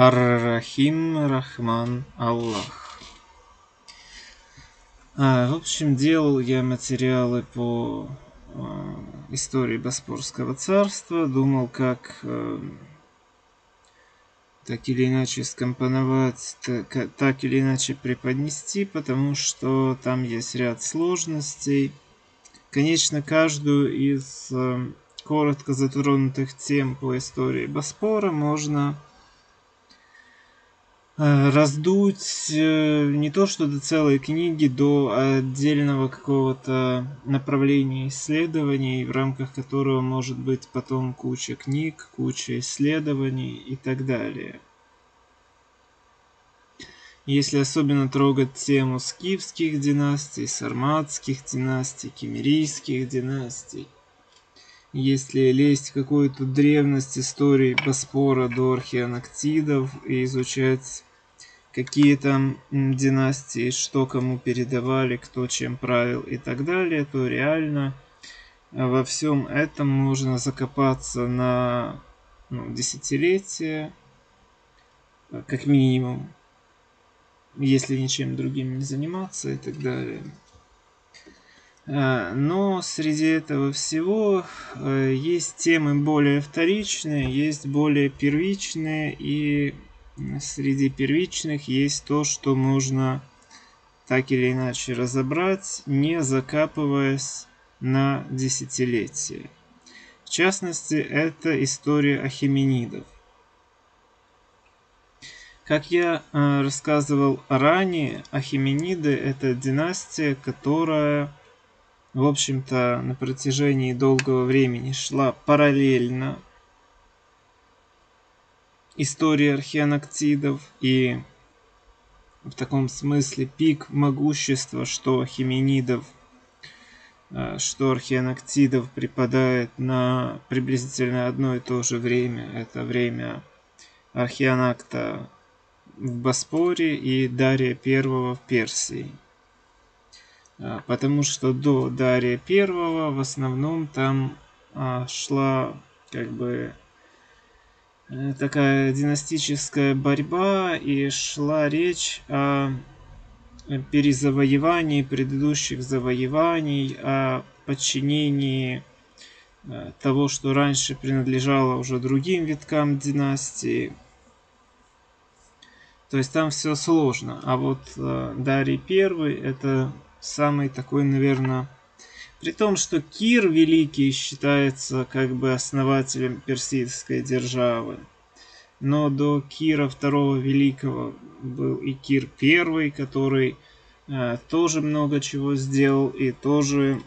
Ар-Рахим Рахман Аллах. В общем, делал я материалы по истории Боспорского царства. Думал, как так или иначе скомпоновать, так или иначе преподнести, потому что там есть ряд сложностей. Конечно, каждую из коротко затронутых тем по истории Боспора можно раздуть не то что до целой книги, до отдельного какого-то направления исследований, в рамках которого может быть потом куча книг, куча исследований и так далее. Если особенно трогать тему скифских династий, сарматских династий, киммерийских династий, если лезть в какую-то древность истории Боспора до архианактидов и изучать, какие там династии, что кому передавали, кто чем правил и так далее, то реально во всем этом можно закопаться на десятилетия, как минимум, если ничем другим не заниматься и так далее. Но среди этого всего есть темы более вторичные, есть более первичные, и среди первичных есть то, что можно так или иначе разобрать, не закапываясь на десятилетия. В частности, это история Ахеменидов. Как я рассказывал ранее, Ахемениды — это династия, которая, в общем-то, на протяжении долгого времени шла параллельно истории архианактидов, и в таком смысле пик могущества что архианактидов припадает на приблизительно одно и то же время. Это время архианакта в Боспоре и Дария I в Персии. Потому что до Дария I в основном там шла как бы такая династическая борьба, и шла речь о перезавоевании предыдущих завоеваний, о подчинении того, что раньше принадлежало уже другим виткам династии. То есть там все сложно. А вот Дарий I — это самый такой, наверное, при том, что Кир Великий считается как бы основателем персидской державы, но до Кира II Великого был и Кир I, который тоже много чего сделал и тоже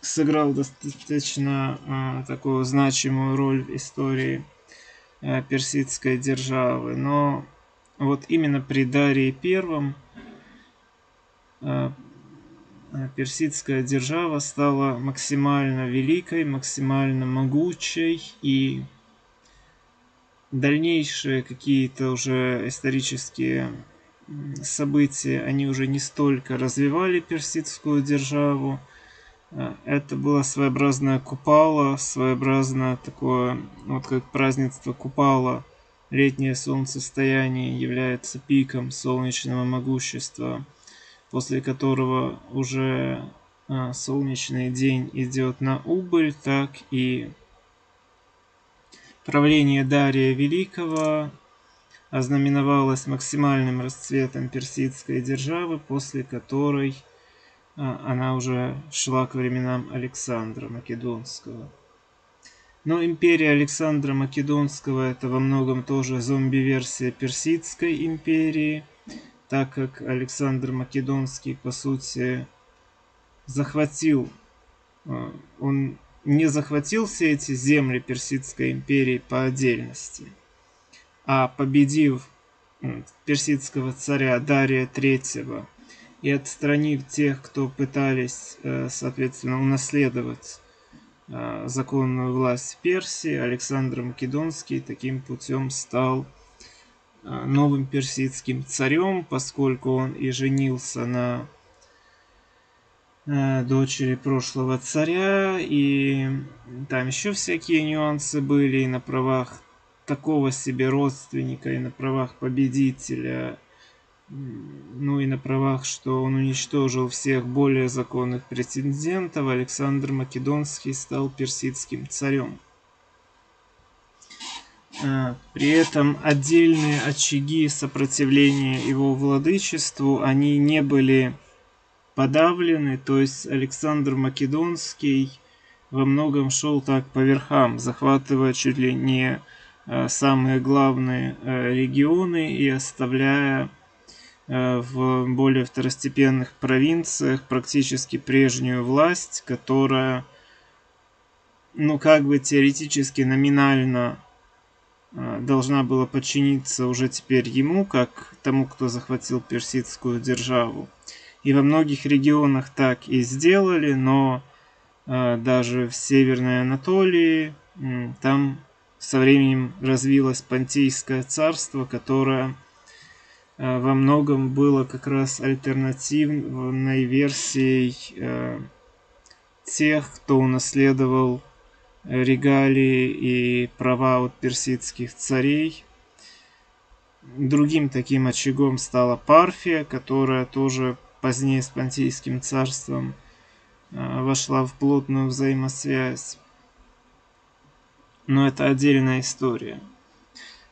сыграл достаточно такую значимую роль в истории персидской державы. Но вот именно при Дарии I персидская держава стала максимально великой, максимально могучей, и дальнейшие какие-то уже исторические события, они уже не столько развивали персидскую державу. Это была своеобразная купала, своеобразное такое, вот как празднество купала, летнее солнцестояние является пиком солнечного могущества, после которого уже солнечный день идет на убыль, так и правление Дария Великого ознаменовалось максимальным расцветом персидской державы, после которой она уже шла к временам Александра Македонского. Но империя Александра Македонского — это во многом тоже зомби-версия персидской империи, так как Александр Македонский, по сути, не захватил все эти земли Персидской империи по отдельности, а победив персидского царя Дария III и отстранив тех, кто пытались, соответственно, унаследовать законную власть Персии, Александр Македонский таким путем стал новым персидским царем, поскольку он и женился на дочери прошлого царя, и там еще всякие нюансы были, и на правах такого себе родственника и на правах победителя, ну и на правах, что он уничтожил всех более законных претендентов, Александр Македонский стал персидским царем. При этом отдельные очаги сопротивления его владычеству, они не были подавлены, то есть Александр Македонский во многом шел так по верхам, захватывая чуть ли не самые главные регионы и оставляя в более второстепенных провинциях практически прежнюю власть, которая, ну, как бы теоретически, номинально должна была подчиниться уже теперь ему, как тому, кто захватил персидскую державу. И во многих регионах так и сделали, но даже в Северной Анатолии там со временем развилось Понтийское царство, которое во многом было как раз альтернативной версией тех, кто унаследовал регалии и права от персидских царей. Другим таким очагом стала Парфия, которая тоже позднее с Понтийским царством вошла в плотную взаимосвязь. Но это отдельная история.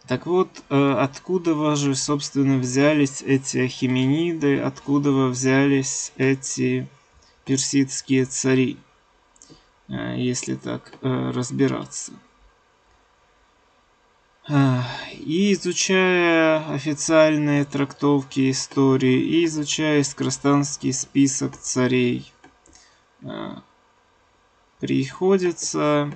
Так вот, откуда же, собственно, взялись эти ахемениды, откуда взялись эти персидские цари, если так разбираться. И изучая официальные трактовки истории, и изучая скростанский список царей, приходится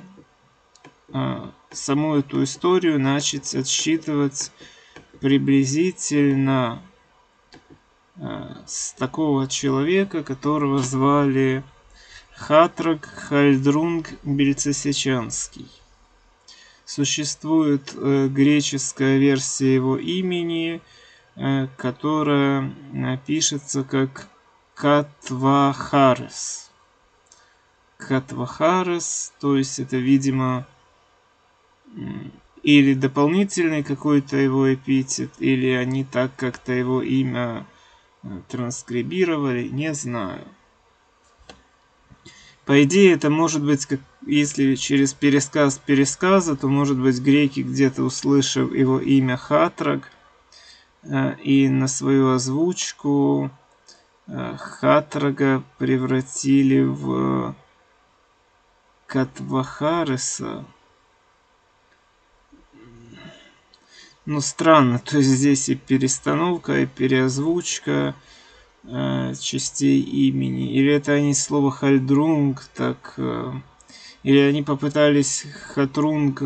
саму эту историю начать отсчитывать приблизительно с такого человека, которого звали Хатраг Хальдрунг Бельцесечанский. Существует греческая версия его имени, которая пишется как Катвахарес. Катвахарес, то есть это, видимо, или дополнительный какой-то его эпитет, или они так как-то его имя транскрибировали, не знаю. По идее, это может быть, как, если через пересказ пересказа, то, может быть, греки, где-то услышав его имя Хатраг, и на свою озвучку Хатрага превратили в Катвахареса. Ну, странно, то есть здесь и перестановка, и переозвучка частей имени. Или это они слово Хальдрунг, так... или они попытались Хатрунг,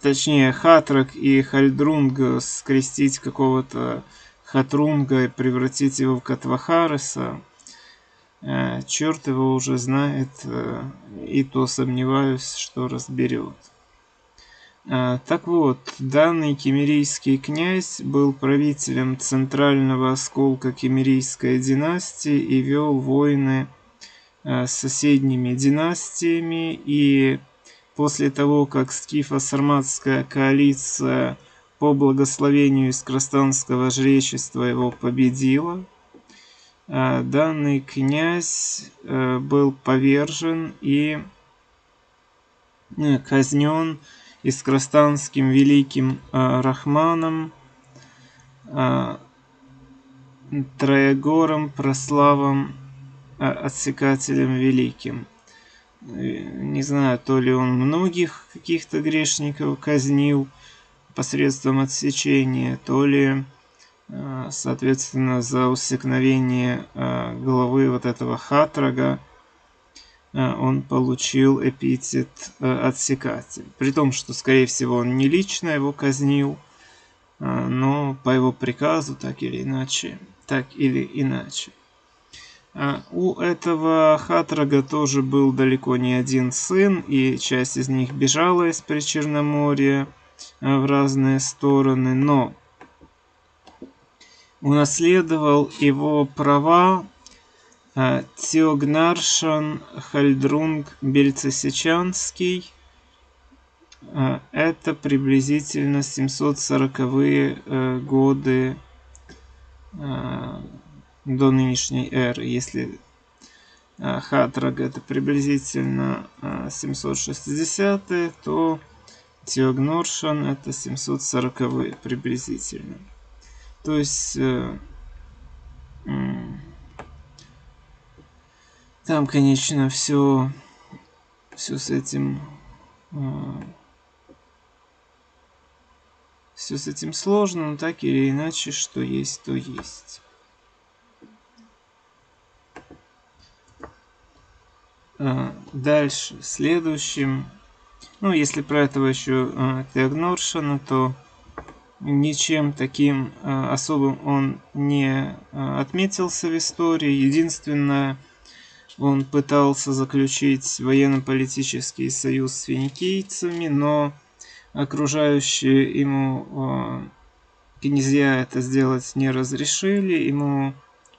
точнее Хатраг и Хальдрунг скрестить какого-то Хатрунга и превратить его в Катвахареса. Черт его уже знает, и то сомневаюсь, что разберет. Так вот, данный киммерийский князь был правителем центрального осколка киммерийской династии и вел войны с соседними династиями. И после того, как скифо-сарматская коалиция по благословению скростанского жречества его победила, данный князь был повержен и казнен искростанским великим Рахманом Троегором Прославом Отсекателем Великим. Не знаю, то ли он многих каких-то грешников казнил посредством отсечения, то ли, соответственно, за усекновение головы вот этого Хатрага он получил эпитет «отсекатель». При том, что, скорее всего, он не лично его казнил, но по его приказу, так или иначе. У этого Хатрага тоже был далеко не один сын, и часть из них бежала из Причерноморья в разные стороны, но унаследовал его права Теогнаршан Хальдрунг Бельцесечанский, Это приблизительно 740-е годы до нынешней эры. Если Хатраг это приблизительно 760-е, то Теогнаршан это 740-е приблизительно. То есть там, конечно, все с этим сложно, но так или иначе, что есть, то есть. Дальше, следующим. Ну, если про этого еще Теогнаршана, то ничем таким особым он не отметился в истории. Единственное, он пытался заключить военно-политический союз с финикийцами, но окружающие ему князья это сделать не разрешили. Ему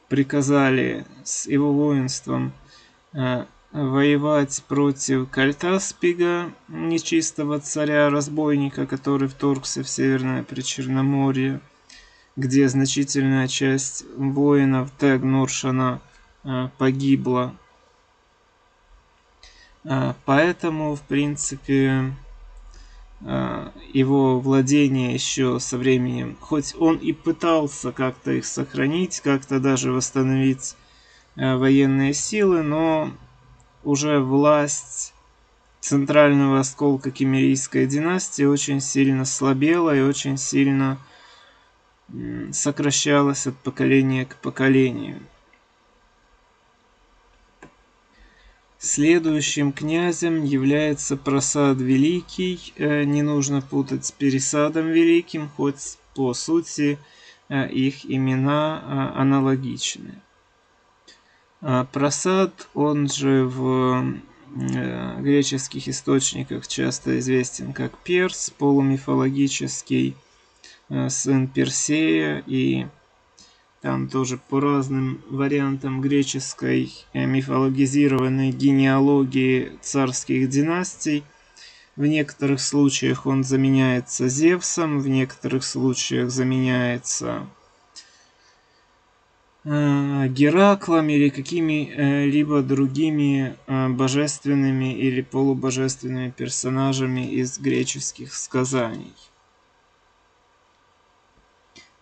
приказали с его воинством воевать против Кальтаспига, нечистого царя-разбойника, который вторгся в Северное Причерноморье, где значительная часть воинов Теогнаршана погибла. Поэтому, в принципе, его владения еще со временем, хоть он и пытался как-то их сохранить, как-то даже восстановить военные силы, но уже власть центрального осколка Киммерийской династии очень сильно слабела и очень сильно сокращалась от поколения к поколению. Следующим князем является Прасад Великий. Не нужно путать с Пересадом Великим, хоть по сути их имена аналогичны. Прасад, он же в греческих источниках часто известен как Перс, полумифологический сын Персея, и там тоже по разным вариантам греческой мифологизированной генеалогии царских династий. В некоторых случаях он заменяется Зевсом, в некоторых случаях заменяется Гераклом или какими-либо другими божественными или полубожественными персонажами из греческих сказаний.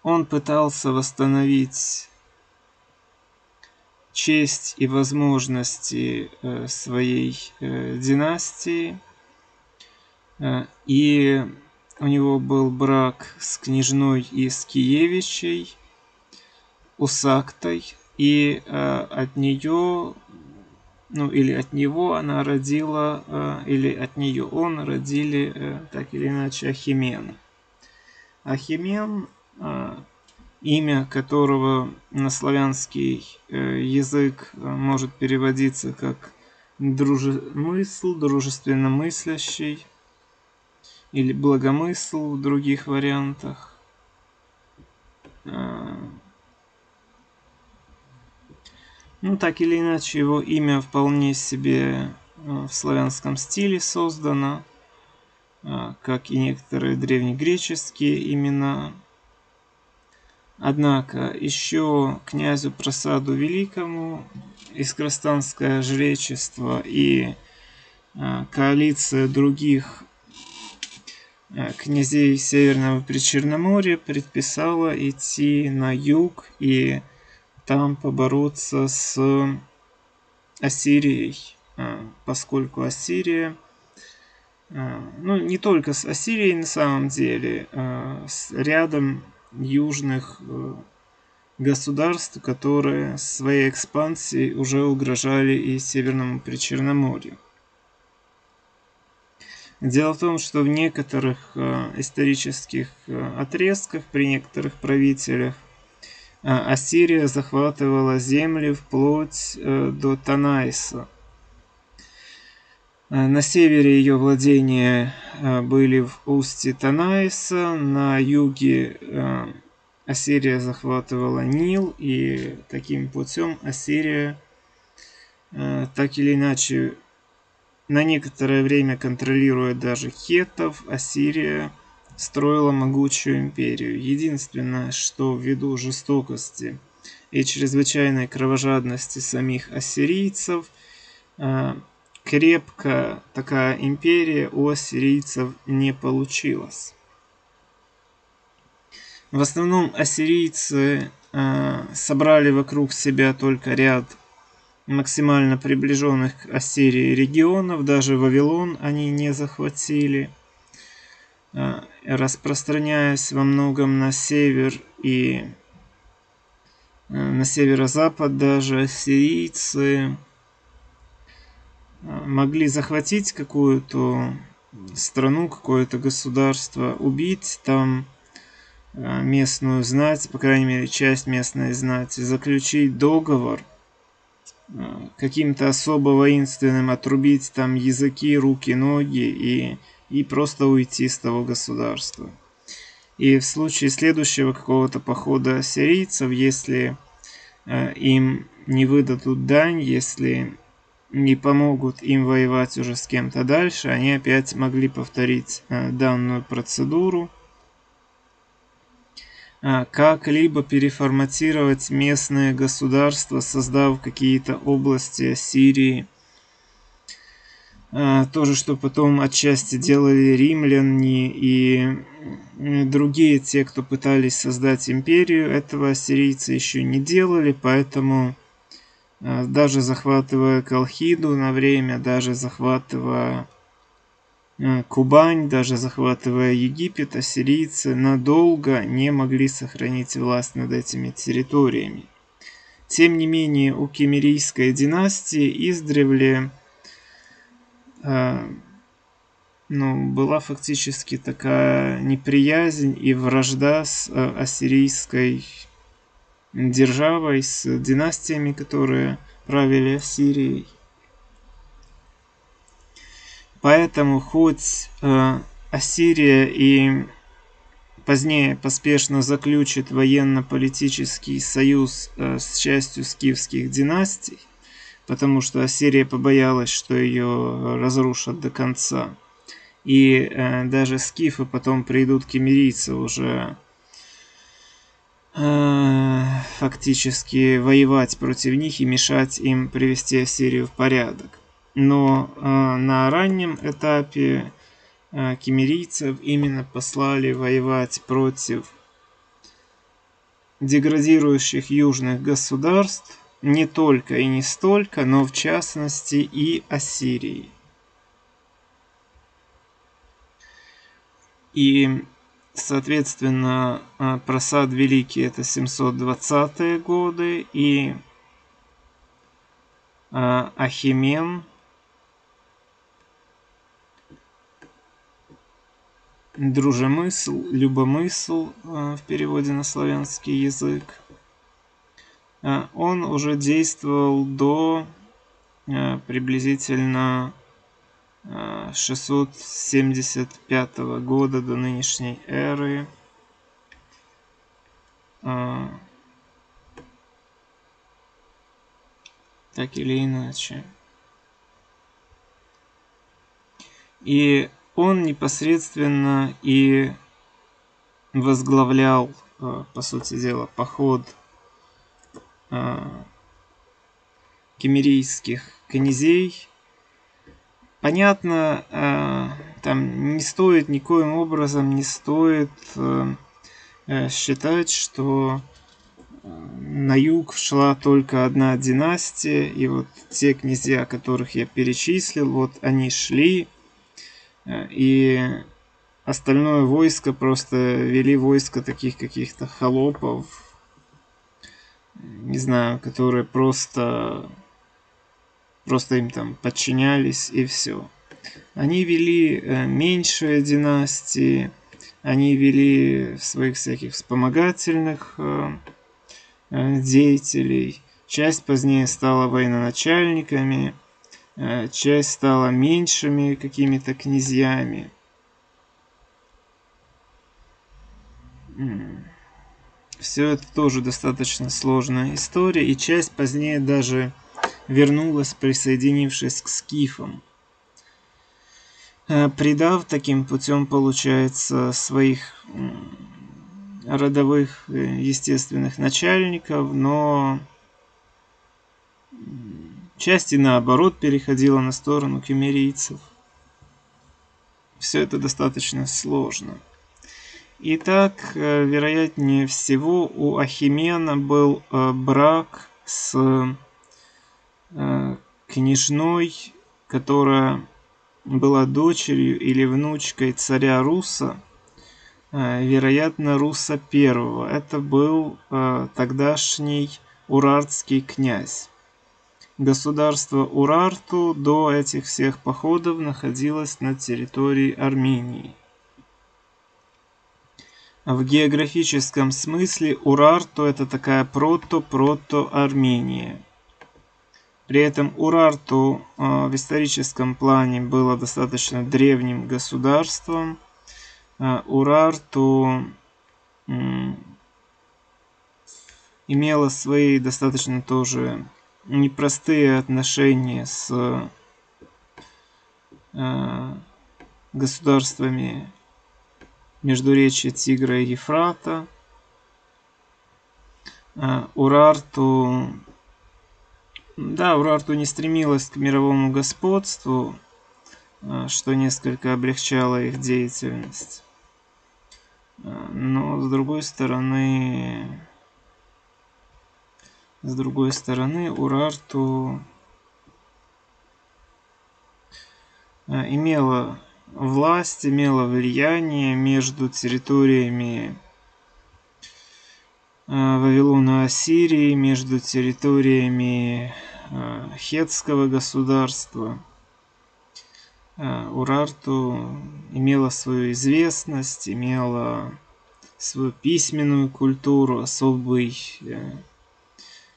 Он пытался восстановить честь и возможности своей династии, и у него был брак с княжной из Киевичей, Усактой, и от нее, ну или от него она родила, или от нее он родили, так или иначе, Ахемена. Ахемен, имя которого на славянский язык может переводиться как «дружемысл», «дружественномыслящий» или «благомысл» в других вариантах. Ну, так или иначе, его имя вполне себе в славянском стиле создано, как и некоторые древнегреческие имена. Однако еще князю Прасаду Великому искрастанское жречество и коалиция других князей Северного Причерноморья предписала идти на юг и там побороться с Ассирией, поскольку Ассирия, ну не только с Ассирией на самом деле, с рядом южных государств, которые своей экспансией уже угрожали и Северному Причерноморью. Дело в том, что в некоторых исторических отрезках, при некоторых правителях, Ассирия захватывала земли вплоть до Танаиса. На севере ее владения были в устье Танаиса, на юге Ассирия захватывала Нил, и таким путем Ассирия так или иначе на некоторое время контролируя даже хеттов, Ассирия строила могучую империю. Единственное, что ввиду жестокости и чрезвычайной кровожадности самих ассирийцев, крепко такая империя у ассирийцев не получилась. В основном ассирийцы собрали вокруг себя только ряд максимально приближенных к Ассирии регионов, даже Вавилон они не захватили, распространяясь во многом на север и на северо-запад. Даже ассирийцы могли захватить какую-то страну, какое-то государство, убить там местную знать, по крайней мере часть местной знати, заключить договор, каким-то особо воинственным отрубить там языки, руки, ноги и просто уйти с того государства. И в случае следующего какого-то похода ассирийцев, если им не выдадут дань, если не помогут им воевать уже с кем-то дальше, они опять могли повторить данную процедуру, как-либо переформатировать местное государство, создав какие-то области Ассирии. Тоже, что потом отчасти делали римляне и другие те, кто пытались создать империю, этого ассирийцы еще не делали, поэтому даже захватывая Колхиду на время, даже захватывая Кубань, даже захватывая Египет, ассирийцы надолго не могли сохранить власть над этими территориями. Тем не менее, у Киммерийской династии издревле была фактически такая неприязнь и вражда с ассирийской державой, с династиями, которые правили Ассирией. Поэтому хоть Ассирия и позднее поспешно заключит военно-политический союз с частью скифских династий, потому что Ассирия побоялась, что ее разрушат до конца, и даже скифы потом придут к киммерийцам уже фактически воевать против них и мешать им привести Ассирию в порядок. Но на раннем этапе киммерийцев именно послали воевать против деградирующих южных государств, не только и не столько, но в частности и Ассирии. И, соответственно, просад великий — это 720-е годы, и Ахемен Дружемысл, любомысл в переводе на славянский язык, он уже действовал до приблизительно 675 года до нынешней эры. Так или иначе. И он непосредственно и возглавлял, по сути дела, поход киммерийских князей. Понятно, там не стоит никоим образом считать, что на юг шла только одна династия, и вот те князья, которых я перечислил, вот они шли, и остальное войско просто вели войско таких каких-то холопов, не знаю, которые просто им там подчинялись, и все. Они вели меньшие династии, они вели своих всяких вспомогательных деятелей, часть позднее стала военачальниками, часть стала меньшими какими-то князьями. Все это тоже достаточно сложная история, и часть позднее даже вернулась, присоединившись к скифам. предав таким путем, получается, своих родовых естественных начальников, но часть и наоборот переходила на сторону киммерийцев. Все это достаточно сложно. Итак, вероятнее всего, у Ахемена был брак с княжной, которая была дочерью или внучкой царя Руса, вероятно, Руса I. Это был тогдашний урартский князь. Государство Урарту до этих всех походов находилось на территории Армении. В географическом смысле Урарту — это такая прото-прото-Армения. При этом Урарту в историческом плане было достаточно древним государством. Урарту имела свои достаточно тоже непростые отношения с государствами междуречья Тигра и Ефрата. Урарту не стремилась к мировому господству, что несколько облегчало их деятельность. Но, с другой стороны, Урарту имела власть, имела влияние между территориями Вавилона и Ассирии, между территориями Хетского государства. Урарту имела свою известность, имела свою письменную культуру, особый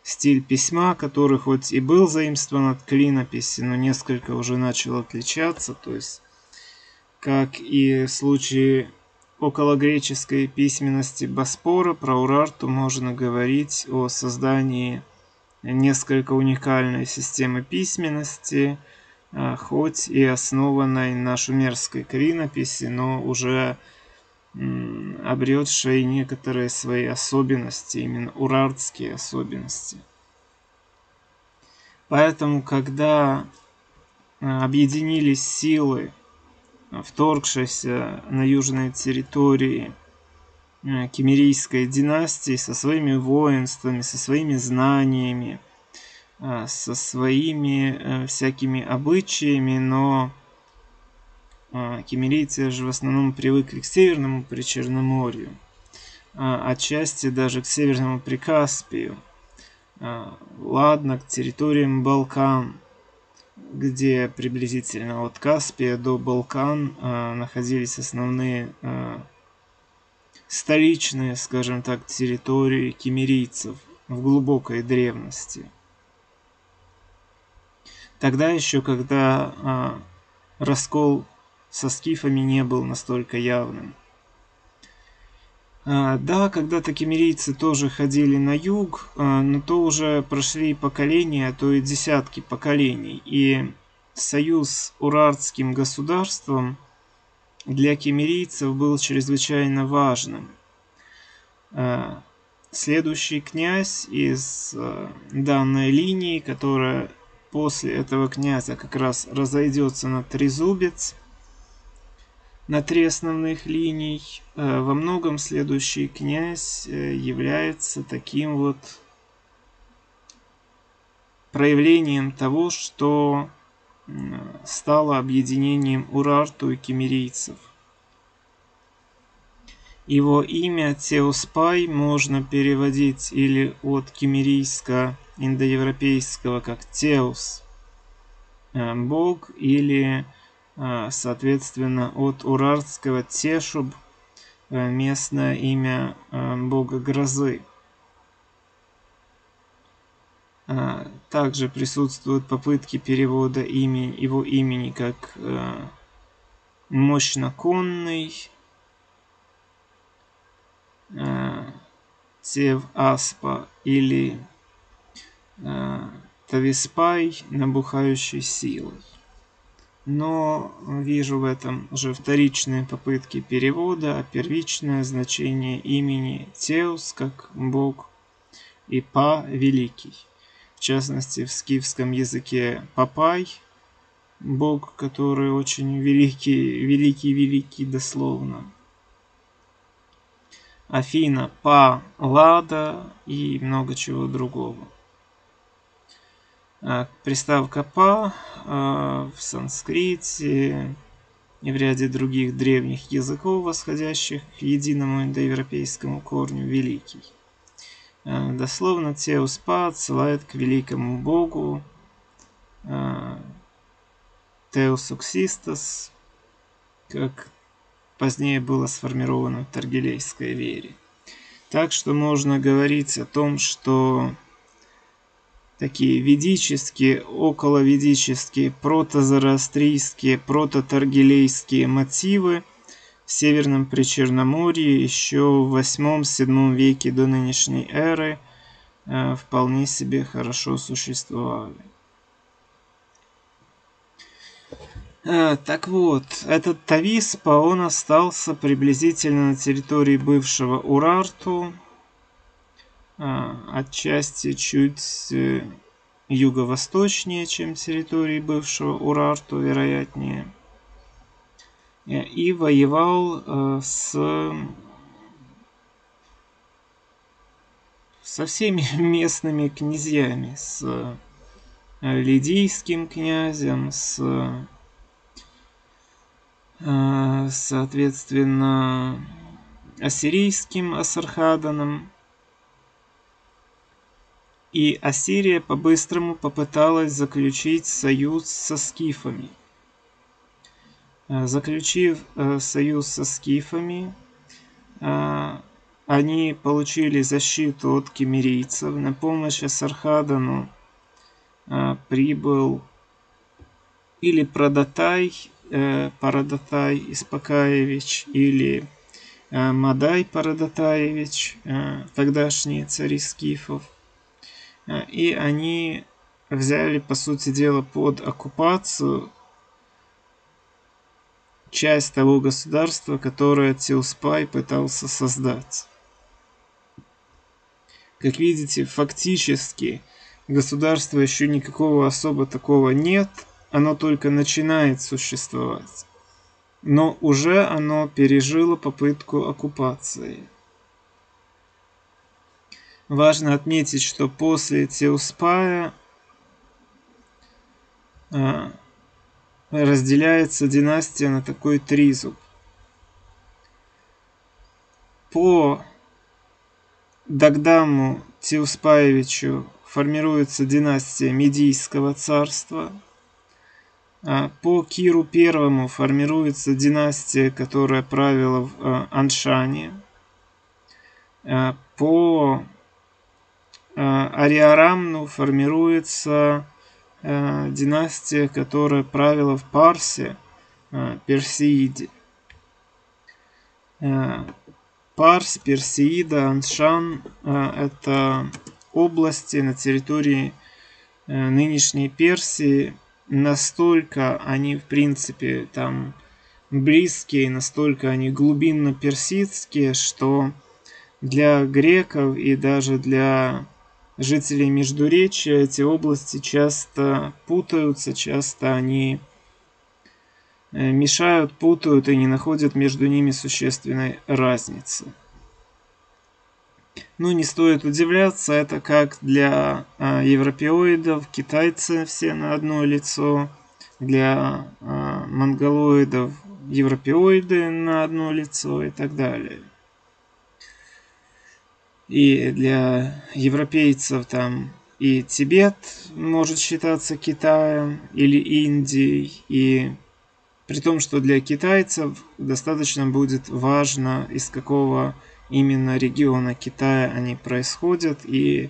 стиль письма, который хоть и был заимствован от клинописи, но несколько уже начал отличаться. То есть, как и в случае окологреческой письменности Боспора, про Урарту можно говорить о создании несколько уникальной системы письменности, хоть и основанной на шумерской клинописи, но уже обретшей некоторые свои особенности, именно урартские особенности. Поэтому, когда объединились силы, вторгшейся на южные территории киммерийской династии со своими воинствами, со своими знаниями, со своими всякими обычаями, но киммерийцы же в основном привыкли к Северному Причерноморью, отчасти даже к Северному Прикаспию, ладно, к территориям Балкан, где приблизительно от Каспия до Балкан находились основные столичные, скажем так, территории киммерийцев в глубокой древности. Тогда еще, когда раскол со скифами не был настолько явным. Да, когда-то киммерийцы тоже ходили на юг, но то уже прошли поколения, а то и десятки поколений. И союз с урартским государством для киммерийцев был чрезвычайно важным. Следующий князь из данной линии, которая после этого князя как раз разойдется на трезубец, на три основных линий, во многом следующий князь является таким вот проявлением того, что стало объединением Урарту и киммерийцев. Его имя Теуспай можно переводить или от киммерийско-индоевропейского как Теус, бог, или соответственно от урартского Тешуб, местное имя бога грозы. Также присутствуют попытки перевода его имени как мощноконный, Тев-Аспа, или Тависпай, набухающий силой. но вижу в этом уже вторичные попытки перевода, а первичное значение имени Теус как Бог и Па Великий. В частности, в скифском языке Папай, Бог, который очень великий, великий, великий дословно. Афина, Па, Лада и много чего другого. Приставка «па» в санскрите и в ряде других древних языков, восходящих к единому индоевропейскому корню «великий». Дословно «теуспа» отсылает к великому богу «теусуксистос», как позднее было сформировано в таргилейской вере. Так что можно говорить о том, что такие ведические, околоведические, протозороастрийские, прототаргилейские мотивы в Северном Причерноморье еще в 8-7 веке до нынешней эры вполне себе хорошо существовали. Так вот, этот Тависпа, он остался приблизительно на территории бывшего Урарту, отчасти чуть юго-восточнее, чем территории бывшего Урарту, вероятнее. И воевал со всеми местными князьями, с лидийским князем, с, соответственно, ассирийским Асархаданом. И Ассирия по-быстрому попыталась заключить союз со скифами. Заключив союз со скифами, они получили защиту от киммерийцев. На помощь Асархадану прибыл или Парадатай Испакаевич, или Мадай Парадатаевич, тогдашние цари скифов. И они взяли, по сути дела, под оккупацию часть того государства, которое Теуспай пытался создать. Как видите, фактически государства еще никакого особо такого нет, оно только начинает существовать. Но уже оно пережило попытку оккупации. Важно отметить, что после Теуспая разделяется династия на такой тризуб. По Дагдаму Теуспаевичу формируется династия Мидийского царства. По Киру I формируется династия, которая правила в Аншане. По Ариарамну формируется династия, которая правила в Парсе, Персииде. Парс, Персиида, Аншан – это области на территории нынешней Персии. Настолько они, в принципе, там близкие, настолько они глубинно персидские, что для греков и даже для жителей Междуречия эти области часто путаются, часто они мешают, путают и не находят между ними существенной разницы. Ну, не стоит удивляться, это как для европеоидов, китайцы все на одно лицо, для монголоидов европеоиды на одно лицо и так далее. И для европейцев там и Тибет может считаться Китаем или Индией. И при том, что для китайцев достаточно будет важно, из какого именно региона Китая они происходят. И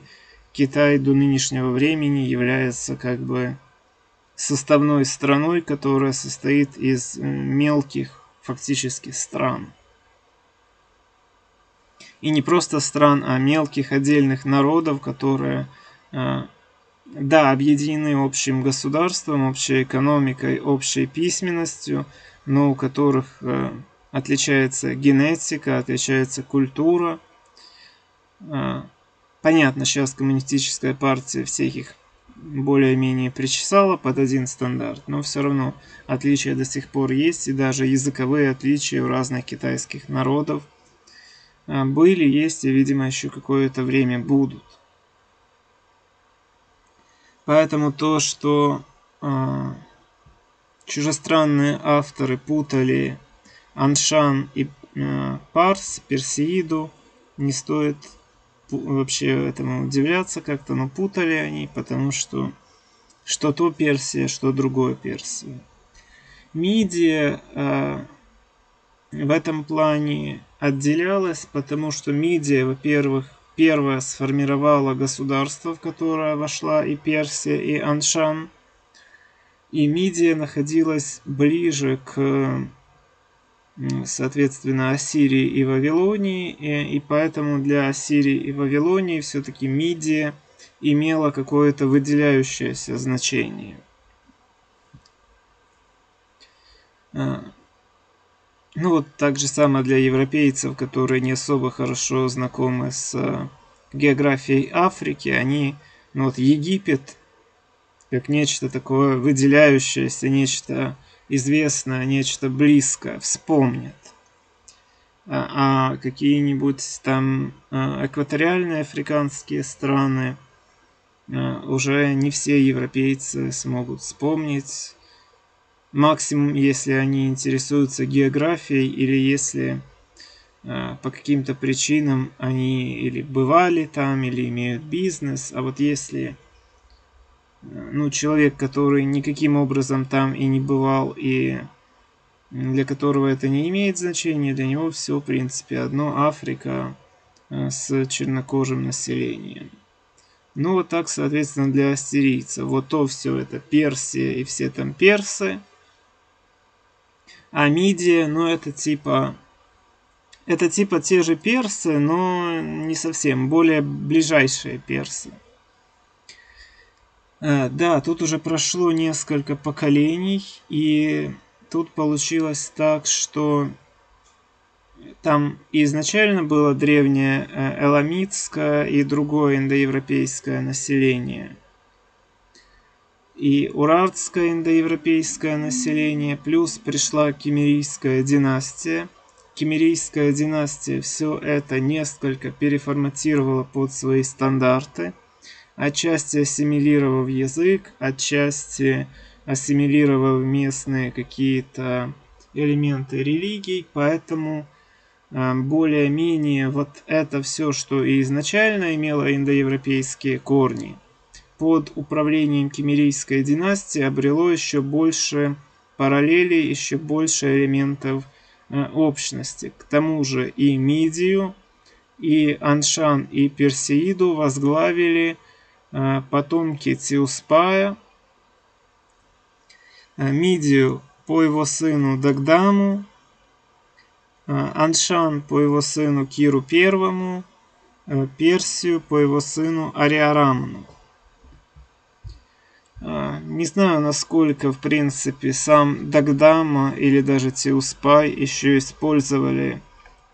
Китай до нынешнего времени является как бы составной страной, которая состоит из мелких фактически стран. И не просто стран, а мелких отдельных народов, которые да, объединены общим государством, общей экономикой, общей письменностью, но у которых отличается генетика, отличается культура. Понятно, сейчас коммунистическая партия всех их более-менее причесала под один стандарт, но все равно отличия до сих пор есть, и даже языковые отличия у разных китайских народов были, есть и, видимо, еще какое-то время будут. Поэтому то, что чужестранные авторы путали Аншан и Парс, Персииду, не стоит вообще этому удивляться как-то, но путали они, потому что что то Персия, что другое Персия. Мидия в этом плане отделялась, потому что Мидия, во-первых, первая сформировала государство, в которое вошла и Персия, и Аншан. И Мидия находилась ближе к, соответственно, Ассирии и Вавилонии. И поэтому для Ассирии и Вавилонии все-таки Мидия имела какое-то выделяющееся значение. Ну вот так же самое для европейцев, которые не особо хорошо знакомы с географией Африки. Они, ну вот Египет, как нечто такое выделяющееся, нечто известное, нечто близкое, вспомнят. А какие-нибудь там экваториальные африканские страны уже не все европейцы смогут вспомнить. Максимум, если они интересуются географией, или если по каким-то причинам они или бывали там, или имеют бизнес. А вот если человек, который никаким образом там и не бывал, и для которого это не имеет значения, для него все, в принципе, одно — Африка с чернокожим населением. Ну вот так, соответственно, для ассирийцев. Вот то все это Персия и все там персы. А Мидия, ну это типа те же персы, но не совсем, более ближайшие персы. Да, тут уже прошло несколько поколений, и тут получилось так, что там изначально было древнее эламитское и другое индоевропейское население. И урартское индоевропейское население, плюс пришла киммерийская династия. Киммерийская династия все это несколько переформатировала под свои стандарты, отчасти ассимилировав язык, отчасти ассимилировав местные какие-то элементы религий, поэтому более-менее вот это все, что и изначально имело индоевропейские корни, под управлением киммерийской династии обрело еще больше параллелей, еще больше элементов общности. К тому же и Мидию, и Аншан, и Персииду возглавили потомки Теуспа. Мидию по его сыну Дагдаму, Аншан по его сыну Киру Первому, Персию по его сыну Ариарамну. Не знаю, насколько, в принципе, сам Дагдама или даже Теуспай еще использовали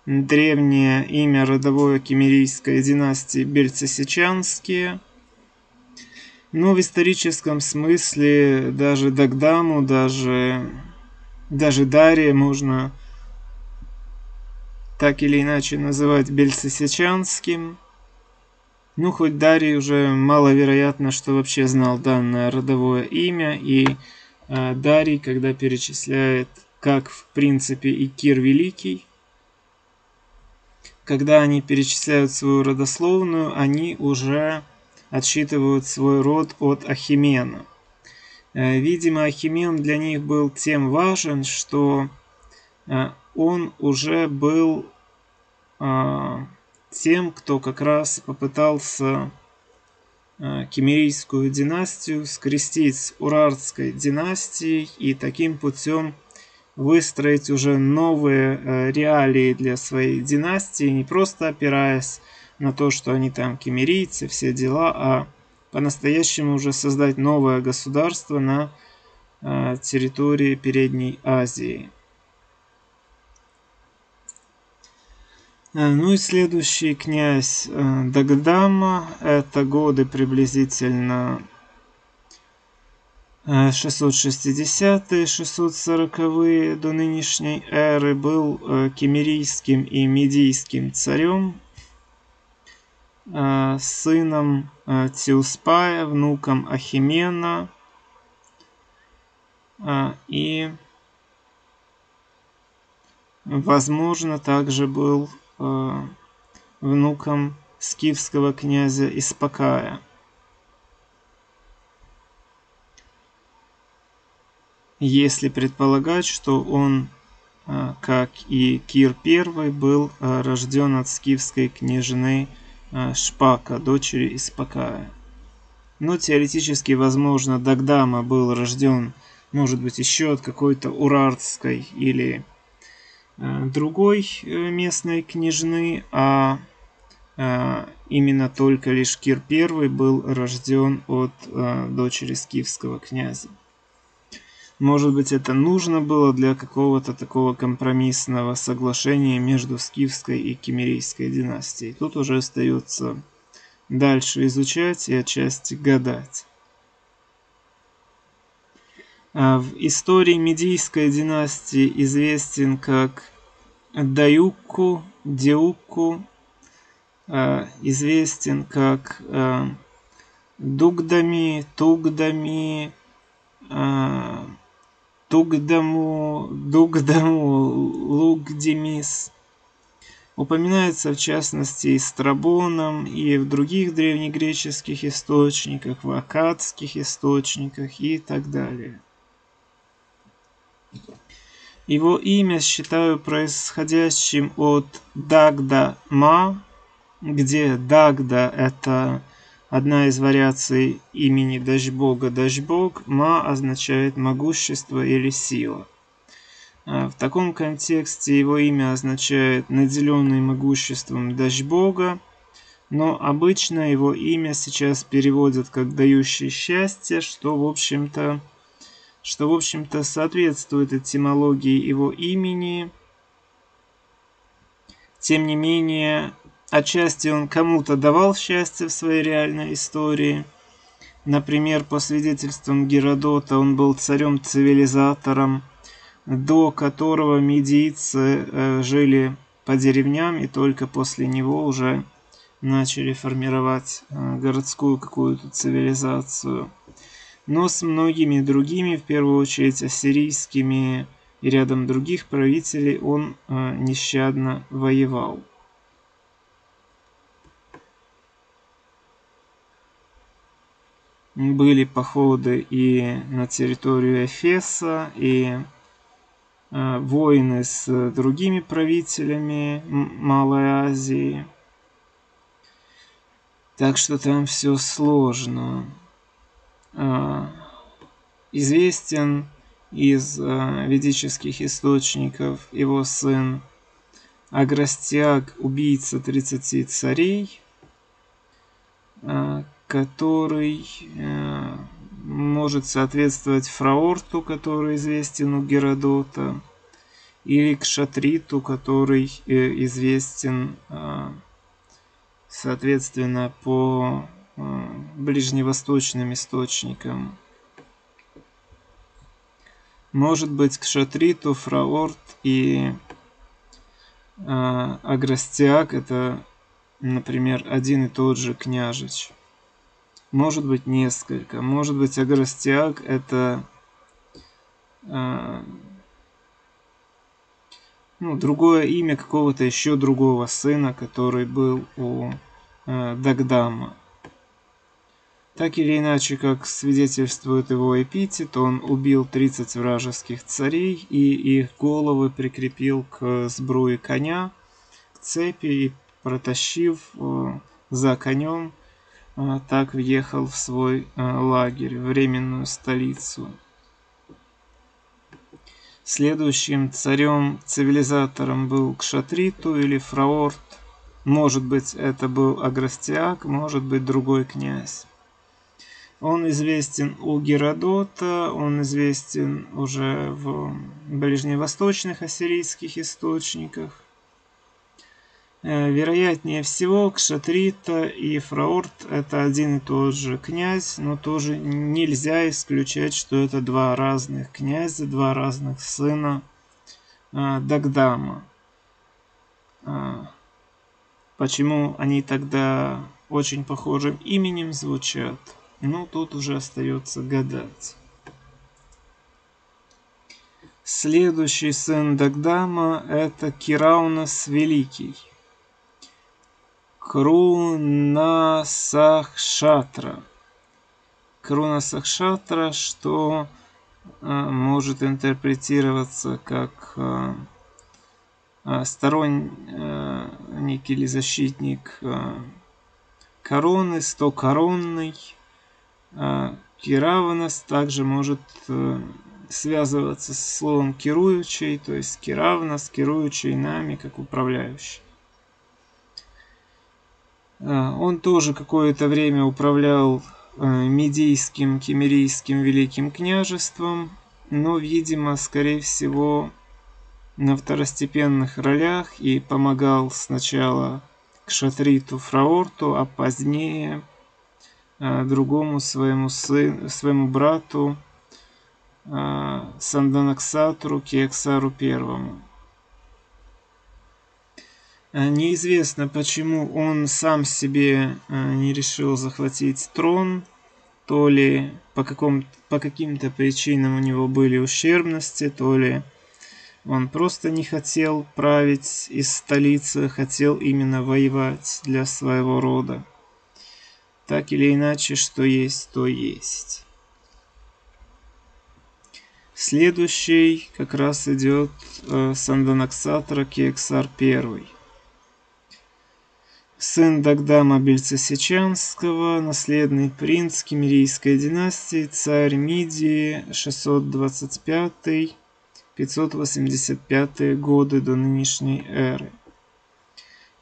древнее имя родовое киммерийской династии Бельцесичанские. Но в историческом смысле даже Дагдаму, даже Дария можно так или иначе называть Бельцесичанским. Ну, хоть Дарий уже маловероятно, что вообще знал данное родовое имя. И Дарий, когда перечисляет, как в принципе и Кир Великий, когда они перечисляют свою родословную, они уже отсчитывают свой род от Ахемена. Видимо, Ахемен для них был тем важен, что он уже был тем, кто как раз попытался киммерийскую династию скрестить с урартской династией и таким путем выстроить уже новые реалии для своей династии, не просто опираясь на то, что они там киммерийцы, все дела, а по-настоящему уже создать новое государство на территории Передней Азии. Ну и следующий князь Дагдама, это годы приблизительно 660-640 до нынешней эры, был киммерийским и мидийским царем, сыном Теуспа, внуком Ахемена и, возможно, также был внуком скифского князя Испакая. Если предполагать, что он, как и Кир I, был рожден от скифской княжны Шпака, дочери Испакая. Но теоретически, возможно, Дагдама был рожден, может быть, еще от какой-то урартской или другой местной княжны, а именно только лишь Кир I был рожден от дочери скифского князя. Может быть, это нужно было для какого-то такого компромиссного соглашения между скифской и киммерийской династией. Тут уже остается дальше изучать и отчасти гадать. В истории мидийской династии известен как Даюкку, Деукку, известен как Дугдами, Тугдами, Дугдаму, Лугдемис. Упоминается в частности и Страбоном, и в других древнегреческих источниках, в аккадских источниках и так далее. Его имя считаю происходящим от Дагдама, где Дагда — это одна из вариаций имени Дашбога. Дашбог, ма, означает могущество или сила. В таком контексте его имя означает наделенный могуществом Дашбога, но обычно его имя сейчас переводят как дающий счастье, что в общем-то соответствует этимологии его имени. Тем не менее, отчасти он кому-то давал счастье в своей реальной истории. Например, по свидетельствам Геродота, он был царем-цивилизатором, до которого мидийцы жили по деревням и только после него уже начали формировать городскую какую-то цивилизацию. Но с многими другими, в первую очередь ассирийскими и рядом других правителей, он нещадно воевал. Были походы и на территорию Эфеса, и войны с другими правителями Малой Азии. Так что там все сложно. Известен из ведических источников его сын Аграстяг, убийца 30 царей, который может соответствовать Фраорту, который известен у Геродота, или Кшатриту, который известен, соответственно, по ближневосточным источникам. Может быть, Кшатриту, Фраорт и Аграстяг — это, например, один и тот же княжич. Может быть, несколько. Может быть, Аграстяг — это другое имя какого-то еще другого сына, который был у Дагдама. Так или иначе, как свидетельствует его эпитет, он убил 30 вражеских царей и их головы прикрепил к сбруе коня, к цепи, и, протащив за конем, так въехал в свой лагерь, временную столицу. Следующим царем-цивилизатором был Кшатриту или Фраорт. Может быть, это был Аграстяг, может быть, другой князь. Он известен у Геродота, он известен уже в ближневосточных ассирийских источниках. Вероятнее всего, Кшатрита и Фраорт – это один и тот же князь, но тоже нельзя исключать, что это два разных князя, два разных сына Дагдама. Почему они тогда очень похожим именем звучат? Ну, тут уже остается гадать. Следующий сын Дагдама – это Кираунас Великий. Крунасахшатра. Крунасахшатра, что может интерпретироваться как сторонник или защитник короны, стокоронный. Кираванас также может связываться со словом кирующий, то есть Кираванас, кирующий нами, как управляющий. Он тоже какое-то время управлял Мидийским, Киммерийским Великим княжеством, но, видимо, скорее всего, на второстепенных ролях и помогал сначала Кшатриту Фраорту, а позднее другому своему брату Санданаксатру Киаксару I. Неизвестно, почему он сам себе не решил захватить трон, то ли по каким-то причинам у него были ущербности, то ли он просто не хотел править из столицы, хотел именно воевать для своего рода. Так или иначе, что есть, то есть. Следующий как раз идет Санданаксатра Киаксар I. Сын Дагдама Бельцесечанского, наследный принц Киммерийской династии, царь Мидии 625-585 годы до нынешней эры.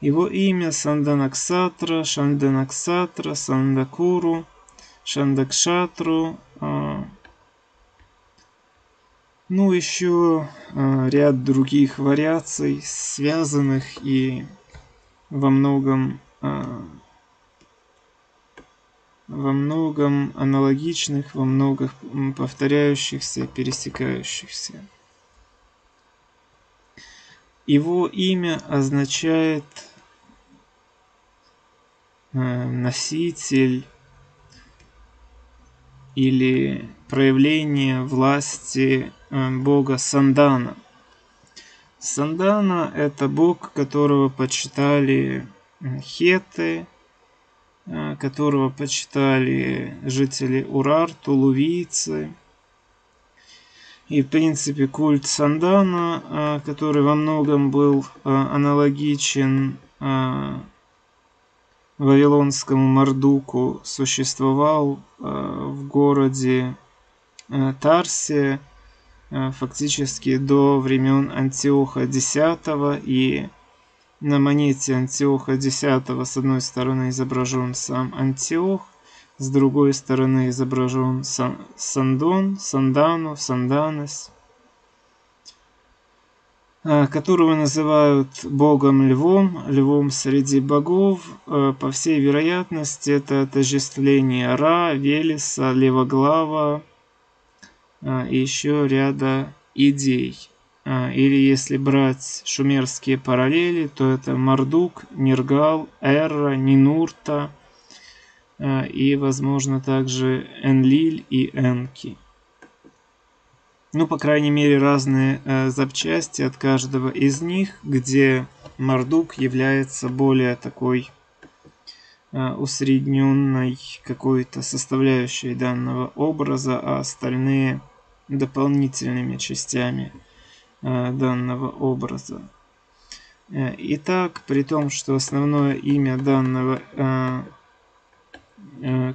Его имя Санданаксатра, Шанданаксатра, Сандакуру, Шандакшатру, ну еще ряд других вариаций, связанных и во многом аналогичных, во многом повторяющихся, пересекающихся. Его имя означает носитель или проявление власти бога Сандана. Сандана – это бог, которого почитали хетты, которого почитали жители Урарту, лувийцы. И, в принципе, культ Сандана, который во многом был аналогичен вавилонскому Мардуку, существовал в городе Тарсе, фактически до времен Антиоха X, и на монете Антиоха X с одной стороны изображен сам Антиох, с другой стороны изображен Сандон, Сандану, Санданес, которого называют богом-львом, львом среди богов. По всей вероятности, это отождествление Ра, Велеса, Левоглава, и еще ряда идей. Или если брать шумерские параллели, то это Мардук, Нергал, Эрра, Нинурта и, возможно, также Энлиль и Энки. Ну, по крайней мере, разные запчасти от каждого из них, где Мардук является более такой усредненной какой-то составляющей данного образа, а остальные дополнительными частями данного образа. Итак, при том, что основное имя данного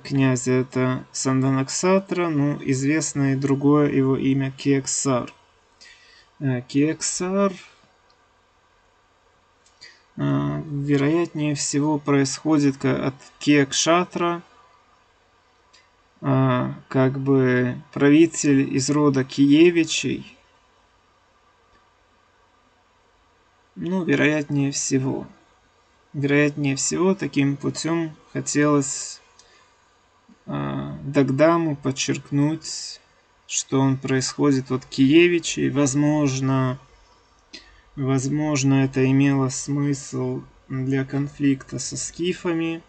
князя это Санданаксатра, но известно и другое его имя Киаксар. Киаксар вероятнее всего происходит от Киакшатра, как бы правитель из рода Киевичей. Ну, вероятнее всего. Вероятнее всего, таким путем хотелось Дагдаму подчеркнуть, что он происходит от Киевичей. Возможно, это имело смысл для конфликта со скифами.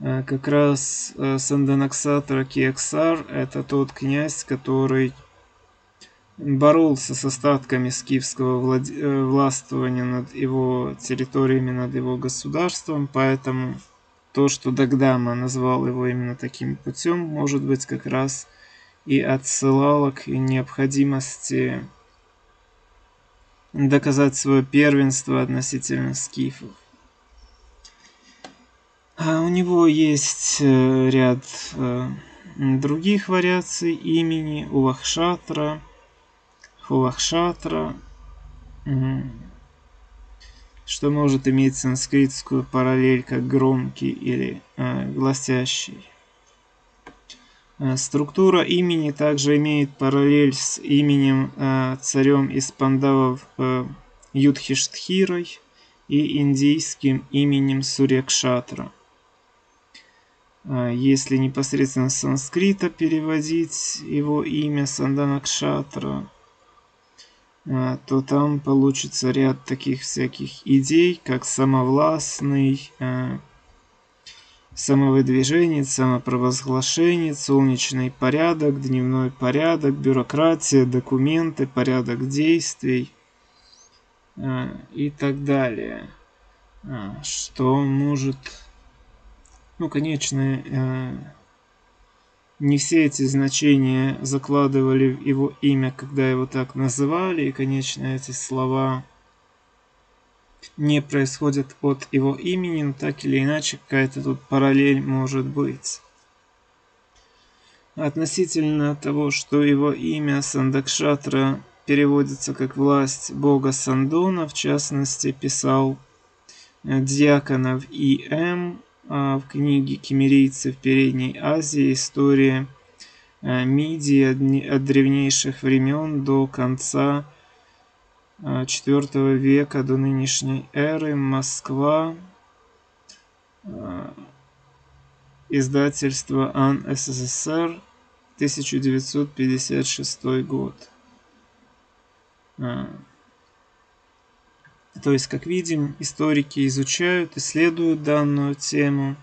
Как раз Санданаксатра Киаксар — это тот князь, который боролся с остатками скифского властвования над его территориями, над его государством, поэтому то, что Дагдама назвал его именно таким путем, может быть, как раз и отсылало к необходимости доказать свое первенство относительно скифов. А у него есть ряд других вариаций имени: Улахшатра, Хулахшатра, что может иметь санскритскую параллель как громкий или гласящий. Структура имени также имеет параллель с именем царем из пандавов Юдхиштхирой и индийским именем Сурьякшатра. Если непосредственно с санскрита переводить его имя Санданакшатра, то там получится ряд таких всяких идей, как самовластный, самовыдвиженец, самопровозглашенец, солнечный порядок, дневной порядок, бюрократия, документы, порядок действий и так далее. Что может... Ну, конечно, не все эти значения закладывали в его имя, когда его так называли, и, конечно, эти слова не происходят от его имени, но так или иначе какая-то тут параллель может быть. Относительно того, что его имя Сандакшатра переводится как «власть бога Сандона», в частности, писал Дьяконов И.М. в книге «Киммерийцы в Передней Азии. История Мидии от древнейших времен до конца IV века до нынешней эры», Москва, издательство АН СССР, 1956 год. То есть, как видим, историки изучают, исследуют данную тему,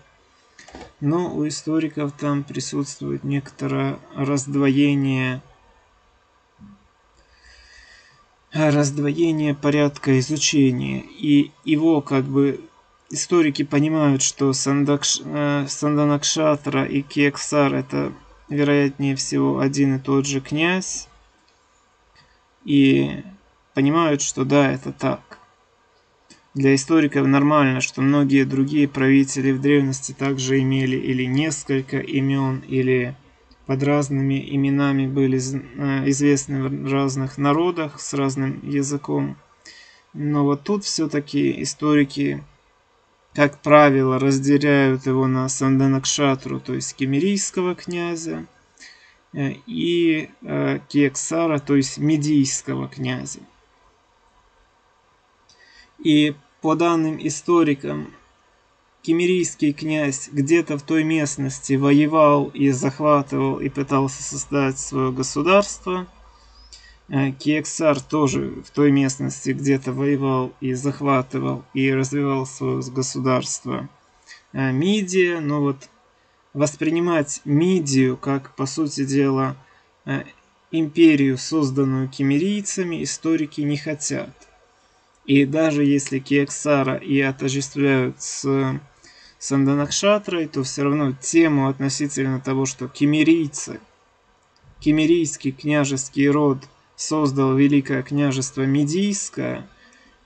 но у историков там присутствует некоторое раздвоение порядка изучения. И его, как бы, историки понимают, что Санданакшатра и Киаксар — это, вероятнее всего, один и тот же князь, и понимают, что да, это так. Для историков нормально, что многие другие правители в древности также имели или несколько имен, или под разными именами были известны в разных народах с разным языком. Но вот тут все-таки историки, как правило, разделяют его на Санданакшатру, то есть киммерийского князя, и Киаксара, то есть мидийского князя. И по данным историкам, киммерийский князь где-то в той местности воевал и захватывал, и пытался создать свое государство. Киаксар тоже в той местности где-то воевал и захватывал, и развивал свое государство. Мидия, но вот воспринимать Мидию как, по сути дела, империю, созданную киммерийцами, историки не хотят. И даже если Киаксара и отождествляют с Санданакшатрой, то все равно тему относительно того, что киммерийцы, киммерийский княжеский род создал Великое княжество Мидийское,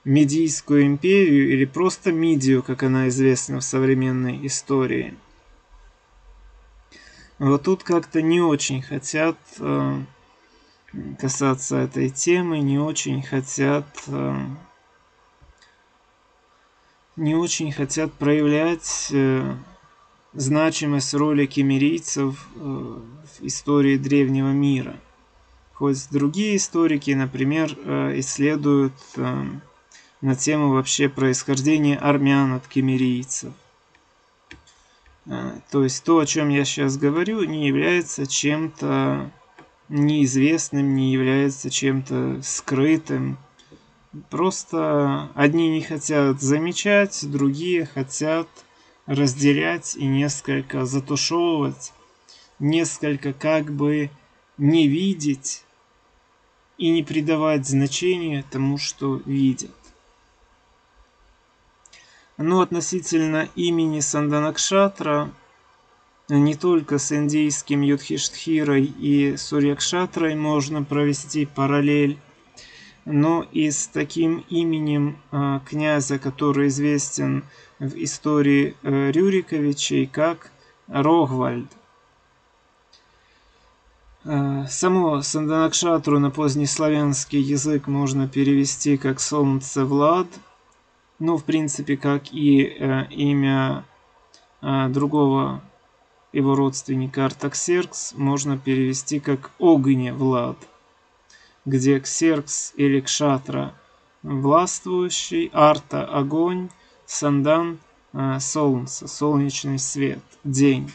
Мидийскую империю или просто Мидию, как она известна в современной истории. Вот тут как-то не очень хотят касаться этой темы, не очень хотят проявлять значимость роли киммерийцев в истории древнего мира. Хоть другие историки, например, исследуют на тему вообще происхождения армян от киммерийцев. То есть то, о чем я сейчас говорю, не является чем-то неизвестным, не является чем-то скрытым. Просто одни не хотят замечать, другие хотят разделять и несколько затушевывать, несколько как бы не видеть и не придавать значения тому, что видят. Но относительно имени Санданакшатра, не только с индийским Юдхиштхирой и Сурьякшатрой можно провести параллель, но и с таким именем князя, который известен в истории Рюриковичей, как Рогвальд. Саму Санданакшатру на позднеславянский язык можно перевести как «Солнце Влад», ну, в принципе, как и имя другого его родственника Артаксеркс можно перевести как «Огне Влад», где Ксеркс или Кшатра властвующий, Арта – огонь, Сандан – солнце, солнечный свет, день.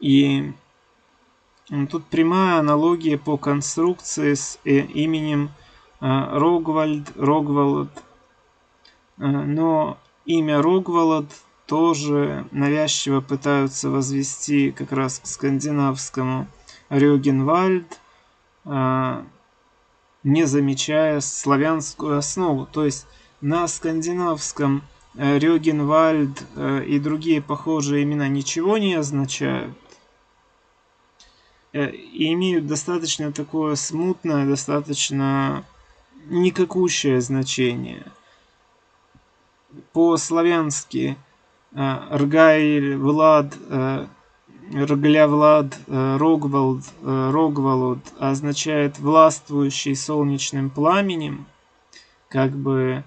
И тут прямая аналогия по конструкции с именем Рогвальд, Рогвалд. Но имя Рогвалд тоже навязчиво пытаются возвести как раз к скандинавскому Рёгенвальд, не замечая славянскую основу. То есть на скандинавском Рёгенвальд и другие похожие имена ничего не означают и имеют достаточно такое смутное, достаточно никакущее значение. По-славянски Ргайль, Влад, Рглявлад, Рогвалд, Рогвалод означает «властвующий солнечным пламенем», как бы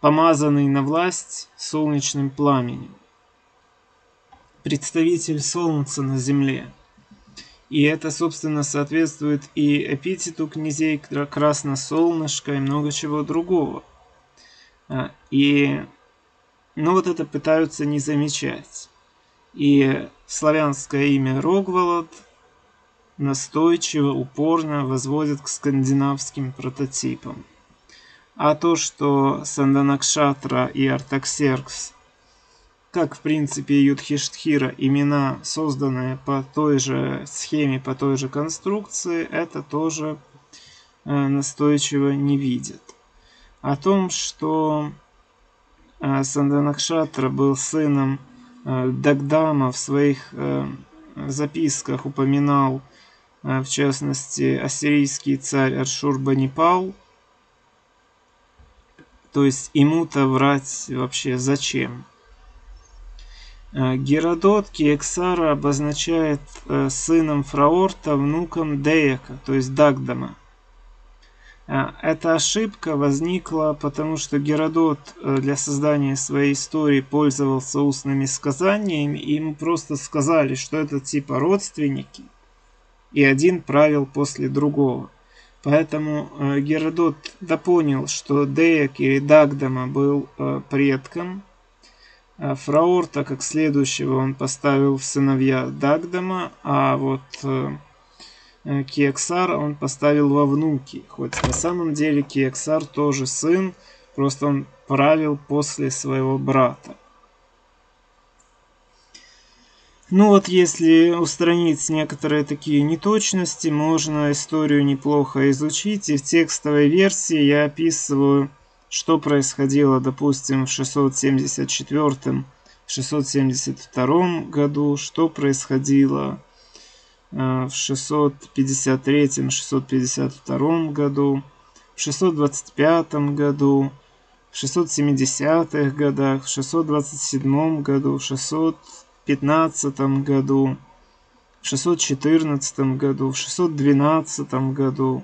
помазанный на власть солнечным пламенем, представитель солнца на земле. И это, собственно, соответствует и эпитету князей Красносолнышко и много чего другого. И, ну, вот это пытаются не замечать. И славянское имя Рогвалод настойчиво, упорно возводит к скандинавским прототипам. А то, что Санданакшатра и Артаксеркс, как в принципе и Юдхиштхира, имена, созданные по той же схеме, по той же конструкции, это тоже настойчиво не видят. О том, что Санданакшатра был сыном Дагдама, в своих записках упоминал, в частности, ассирийский царь Аршурбанипал. То есть ему-то врать вообще зачем? Геродот Киаксара обозначает сыном Фраорта, внуком Деяка, то есть Дагдама. Эта ошибка возникла потому, что Геродот для создания своей истории пользовался устными сказаниями, и ему просто сказали, что это типа родственники, и один правил после другого. Поэтому Геродот допонял, что Деяк или Дагдама был предком, а Фраорта как следующего он поставил в сыновья Дагдама, а вот Киаксара он поставил во внуки, хоть на самом деле Киаксар тоже сын, просто он правил после своего брата. Ну вот, если устранить некоторые такие неточности, можно историю неплохо изучить, и в текстовой версии я описываю, что происходило, допустим, в 674-672 году, что происходило в 653-652 году, в 625 году, в 670-х годах, в 627 году, в 615 году, в 614 году, в 612 году.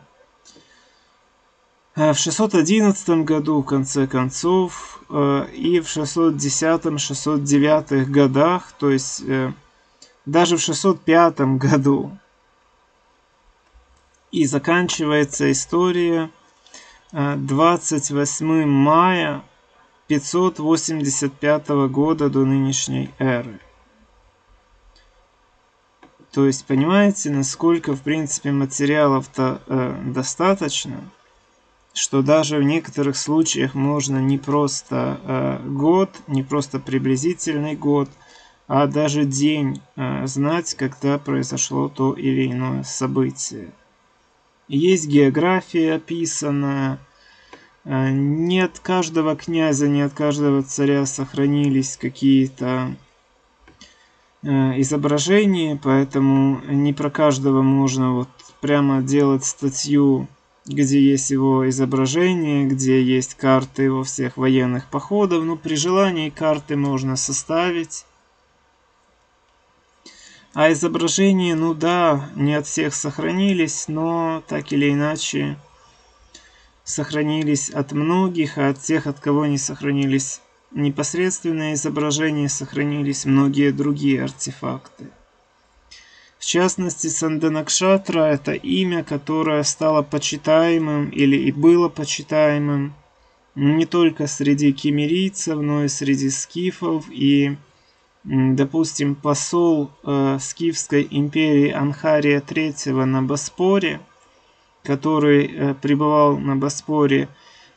в 611 году, в конце концов, и в 610-609 годах, то есть даже в 605 году. И заканчивается история 28 мая 585 года до нынешней эры. То есть, понимаете, насколько, в принципе, материалов-то достаточно, что даже в некоторых случаях можно не просто год, не просто приблизительный год, а даже день знать, когда произошло то или иное событие. Есть география описанная. Не от каждого князя, не от каждого царя сохранились какие-то изображения, поэтому не про каждого можно вот прямо делать статью, где есть его изображение, где есть карты его всех военных походов. Но при желании карты можно составить. А изображения, ну да, не от всех сохранились, но так или иначе сохранились от многих, а от тех, от кого не сохранились непосредственные изображения, сохранились многие другие артефакты. В частности, Санданакшатра — это имя, которое стало почитаемым или и было почитаемым не только среди киммерийцев, но и среди скифов. И, допустим, посол скифской империи Анхария III на Боспоре, который пребывал на Боспоре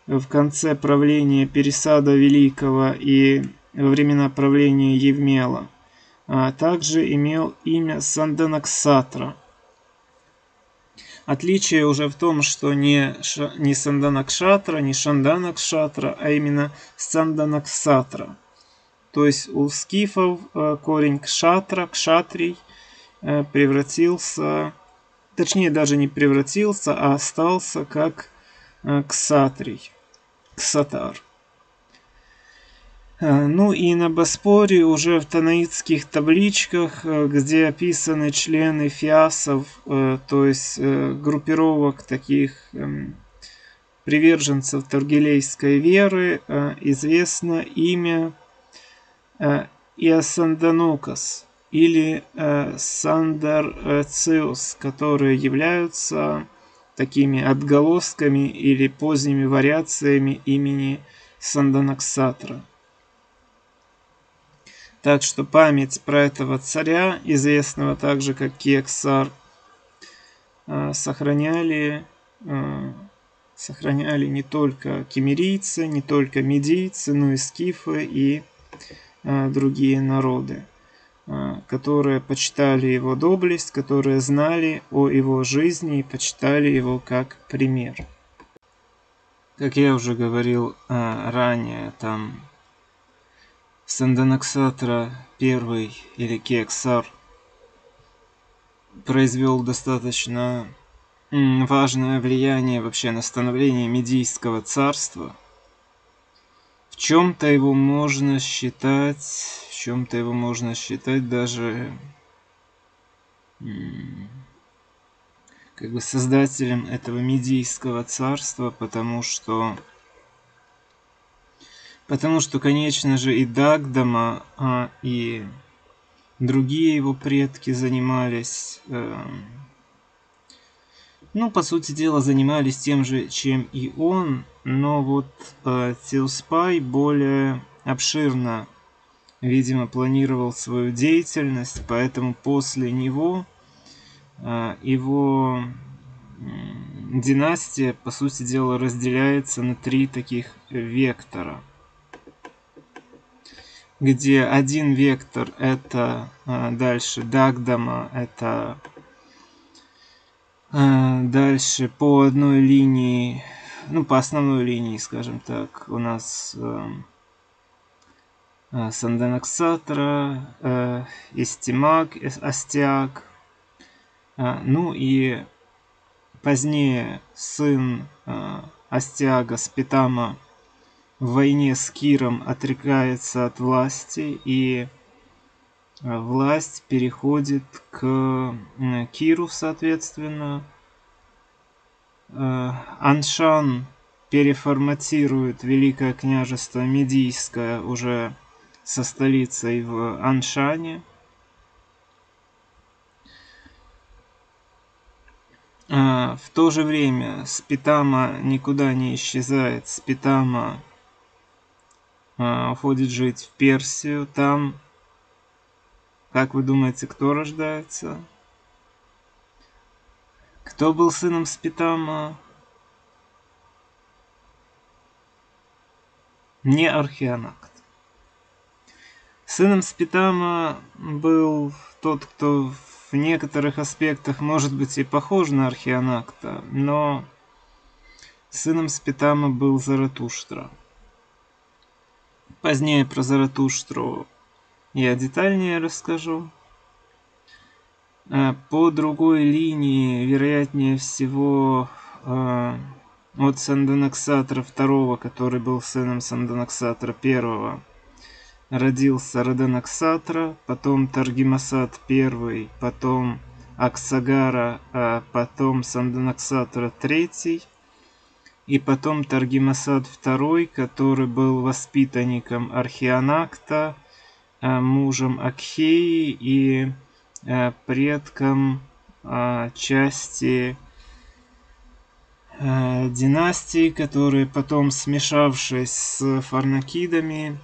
в конце правления Персиида Великого и во времена правления Евмела, также имел имя Санданаксатра. Отличие уже в том, что не Санданакшатра, не Шанданакшатра, а именно Санданаксатра. То есть у скифов корень кшатра, кшатрий, превратился... Точнее, даже не превратился, а остался как ксатрий, ксатар. Ну и на Боспоре уже в танаитских табличках, где описаны члены фиасов, то есть группировок таких приверженцев торгелейской веры, известно имя Иосанданокос или Сандарциус, которые являются такими отголосками или поздними вариациями имени Санданаксатра. Так что память про этого царя, известного также как Киаксар, сохраняли не только киммерийцы, не только мидийцы, но и скифы и другие народы, которые почитали его доблесть, которые знали о его жизни и почитали его как пример. Как я уже говорил ранее, там Санданаксатра I или Киаксар произвел достаточно важное влияние вообще на становление Мидийского царства. В чем-то его можно считать, даже как бы создателем этого Мидийского царства, потому что, конечно же, и Дагдама, и другие его предки занимались, ну, по сути дела, занимались тем же, чем и он. Но вот Теуспа более обширно, видимо, планировал свою деятельность, поэтому после него его династия, по сути дела, разделяется на три таких вектора, где один вектор — это дальше Дагдама, это дальше по одной линии, ну, по основной линии, скажем так, у нас Санданаксатра, Истимак, Астиак, ну и позднее сын Астиага Спитама в войне с Киром отрекается от власти, и власть переходит к Киру, соответственно. Аншан переформатирует Великое княжество Мидийское уже со столицей в Аншане. В то же время Спитама никуда не исчезает. Спитама уходит жить в Персию. Там, как вы думаете, кто рождается? Кто был сыном Спитама? Не архианакт. Сыном Спитама был тот, кто в некоторых аспектах может быть и похож на архианакта, но сыном Спитама был Заратуштра. Позднее про Заратуштру я детальнее расскажу. По другой линии, вероятнее всего, от Санданаксатра II, который был сыном Санданаксатра I, родился Раданаксатра, потом Таргимасат I, потом Аксагара, а потом Санданаксатра III, и потом Таргимасат II, который был воспитанником Архианакта, мужем Акхеи и предком части династии, которые потом, смешавшись с Фарнакидами,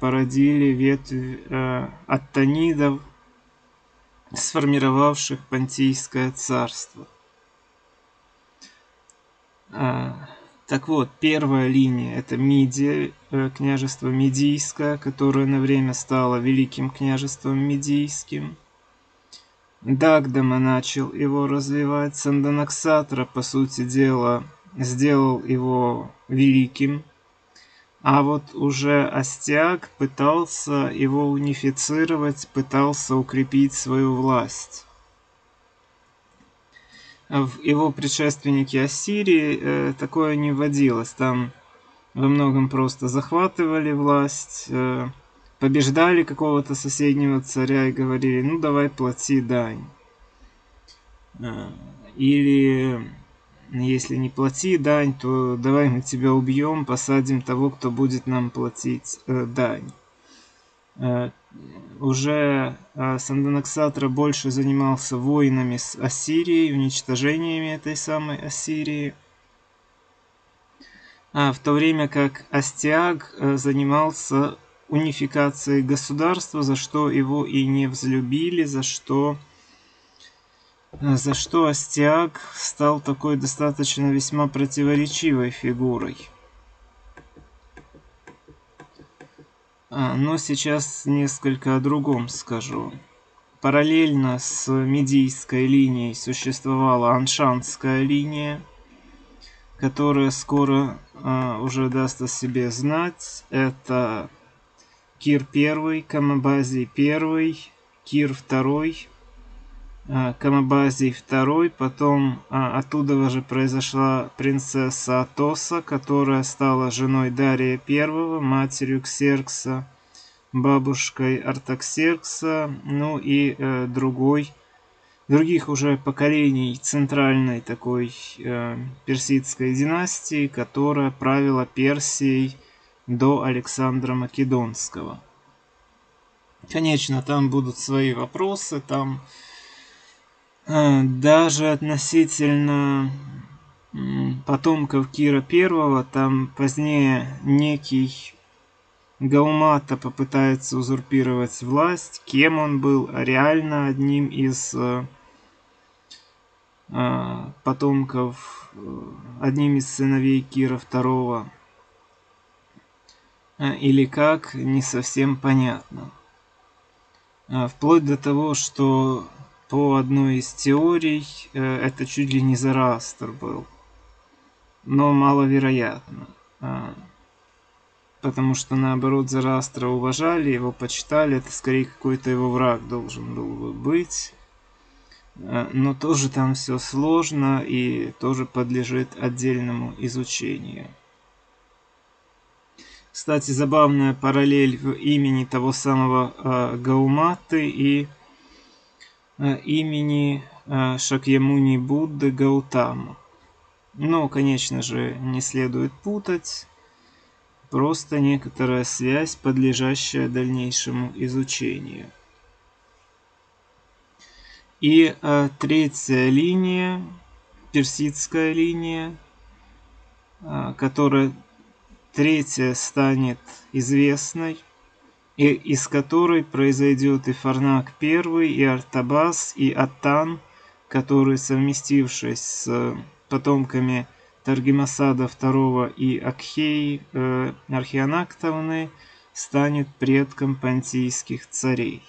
породили ветвь аттанидов, сформировавших Понтийское царство. Так вот, первая линия — это Мидия, княжество Мидийское, которое на время стало Великим княжеством Мидийским. Дагдама начал его развивать, Санданаксатра, по сути дела, сделал его великим. А вот уже Астиаг пытался его унифицировать, пытался укрепить свою власть. В его предшественнике Ассирии такое не вводилось. Там во многом просто захватывали власть, побеждали какого-то соседнего царя и говорили: ну давай плати дань. Или... если не плати дань, то давай мы тебя убьем, посадим того, кто будет нам платить дань. Уже Санданаксатра больше занимался войнами с Ассирией, уничтожениями этой самой Ассирии. В то время как Астиаг занимался унификацией государства, за что его и не взлюбили, за что Астиаг стал такой достаточно весьма противоречивой фигурой. Но сейчас несколько о другом скажу. Параллельно с Мидийской линией существовала Аншанская линия, которая скоро уже даст о себе знать. Это Кир I, Камабазий I, Кир II, Камабазий II, потом оттуда же произошла принцесса Атоса, которая стала женой Дария I, матерью Ксеркса, бабушкой Артаксеркса, ну и других уже поколений центральной такой персидской династии, которая правила Персией до Александра Македонского. Конечно, там будут свои вопросы, там... даже относительно потомков Кира I, там позднее некий Гаумата попытается узурпировать власть. Кем он был? Реально одним из потомков, одним из сыновей Кира II. Или как, не совсем понятно. Вплоть до того, что... по одной из теорий, это чуть ли не Зараастр был, но маловероятно, потому что наоборот Зараастра уважали, его почитали, это скорее какой-то его враг должен был бы быть, но тоже там все сложно и тоже подлежит отдельному изучению. Кстати, забавная параллель в имени того самого Гауматы и имени Шакьямуни Будды Гаутама. Но, конечно же, не следует путать. Просто некоторая связь, подлежащая дальнейшему изучению. И третья линия, персидская линия, которая третья станет известной, и из которой произойдет и Фарнак I, и Артабас, и Аттан, которые, совместившись с потомками Таргимасада II и Акхеи Архианактовны, станет предком понтийских царей.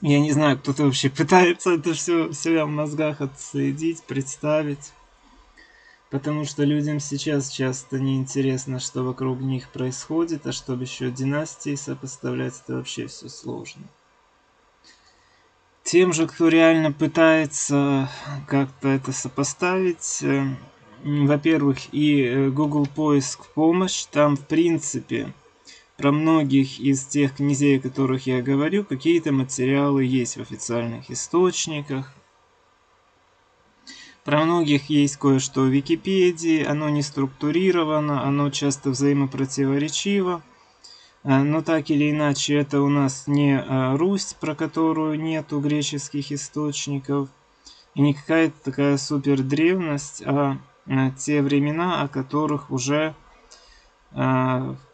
Я не знаю, кто-то вообще пытается это все себя в мозгах отследить, представить. Потому что людям сейчас часто неинтересно, что вокруг них происходит, а чтобы еще династии сопоставлять, это вообще все сложно. Тем же, кто реально пытается как-то это сопоставить, во-первых, и Google поиск в помощь, там в принципе... Про многих из тех князей, о которых я говорю, какие-то материалы есть в официальных источниках. Про многих есть кое-что в Википедии, оно не структурировано, оно часто взаимопротиворечиво. Но так или иначе, это у нас не Русь, про которую нету греческих источников, и не какая-то такая супердревность, а те времена, о которых уже...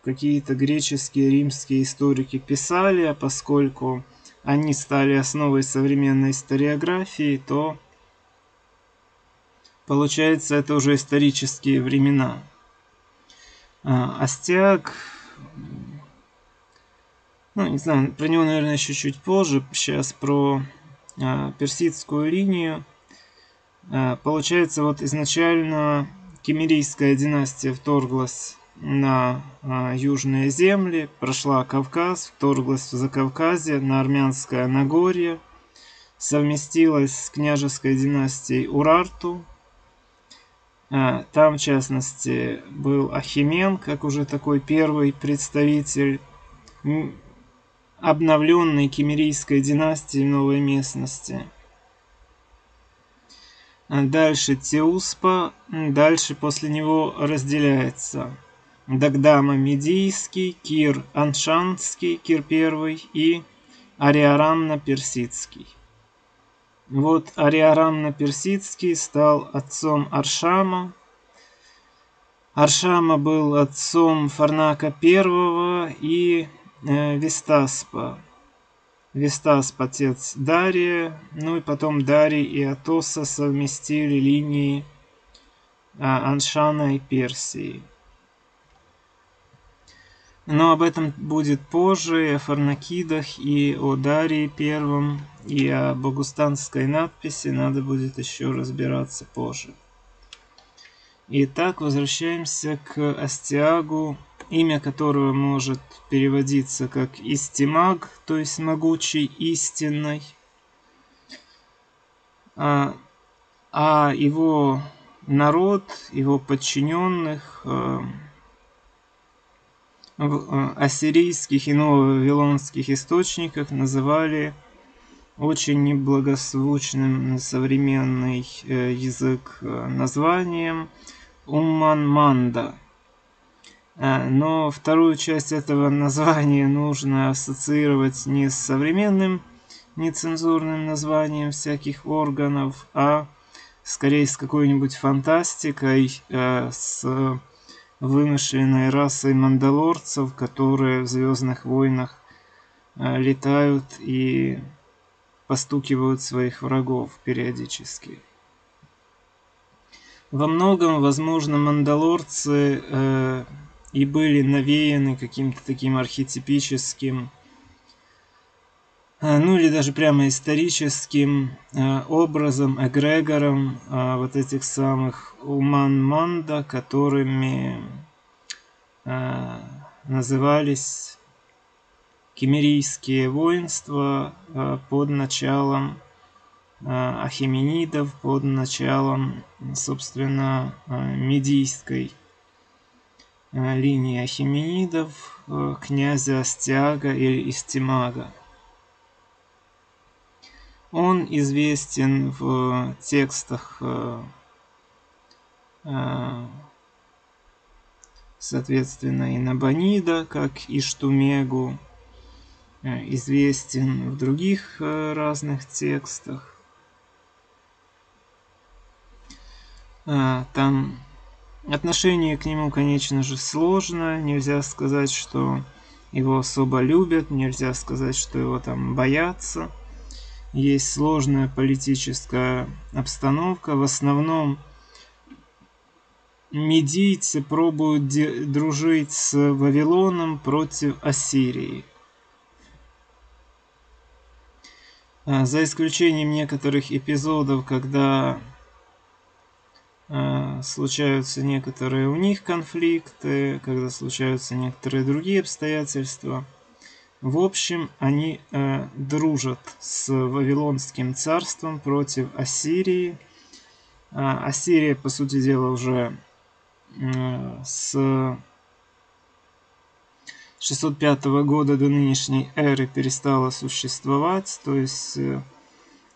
какие-то греческие, римские историки писали, а поскольку они стали основой современной историографии, то получается, это уже исторические времена. Астиаг, ну не знаю, про него, наверное, еще чуть позже, сейчас про персидскую линию. Получается, вот изначально киммерийская династия вторглась на южные земли, прошла Кавказ, вторглась в Закавказье, на Армянское Нагорье, совместилась с княжеской династией Урарту. Там, в частности, был Ахемен, как уже такой первый представитель обновленной киммерийской династии в новой местности. Дальше Теуспа, дальше после него разделяется... Дагдама Мидийский, Кир Аншанский, Кир I и Ариарамна Персидский. Вот Ариарамна Персидский стал отцом Аршама. Аршама был отцом Фарнака I и Вистаспа. Вистасп отец Дария, ну и потом Дарий и Атоса совместили линии Аншана и Персии. Но об этом будет позже, и о Фарнакидах, и о Дарии I, и о Богустанской надписи надо будет еще разбираться позже. Итак, возвращаемся к Астиагу, имя которого может переводиться как Истимаг, то есть могучий, истинный. А его народ, его подчиненных... в ассирийских и нововавилонских источниках называли очень неблагозвучным на современный язык названием Умман-Манда. Но вторую часть этого названия нужно ассоциировать не с современным нецензурным названием всяких органов, а скорее с какой-нибудь фантастикой, с... вымышленной расой мандалорцев, которые в «Звездных войнах» летают и постукивают своих врагов периодически. Во многом, возможно, мандалорцы и были навеяны каким-то таким архетипическим, ну или даже прямо историческим образом, эгрегором вот этих самых Уман-Манда, которыми назывались киммерийские воинства под началом ахеменидов, под началом, собственно, мидийской линии ахеменидов, князя Астиага или Истимага. Он известен в текстах соответственно, и Набонида, как и Штумегу, известен в других разных текстах. Там отношение к нему, конечно же, сложно. Нельзя сказать, что его особо любят, нельзя сказать, что его там боятся. Есть сложная политическая обстановка. В основном мидийцы пробуют дружить с Вавилоном против Ассирии. За исключением некоторых эпизодов, когда случаются некоторые у них конфликты, когда случаются некоторые другие обстоятельства. В общем, они дружат с Вавилонским царством против Ассирии. Ассирия, по сути дела, уже с 605 года до нынешней эры перестала существовать, то есть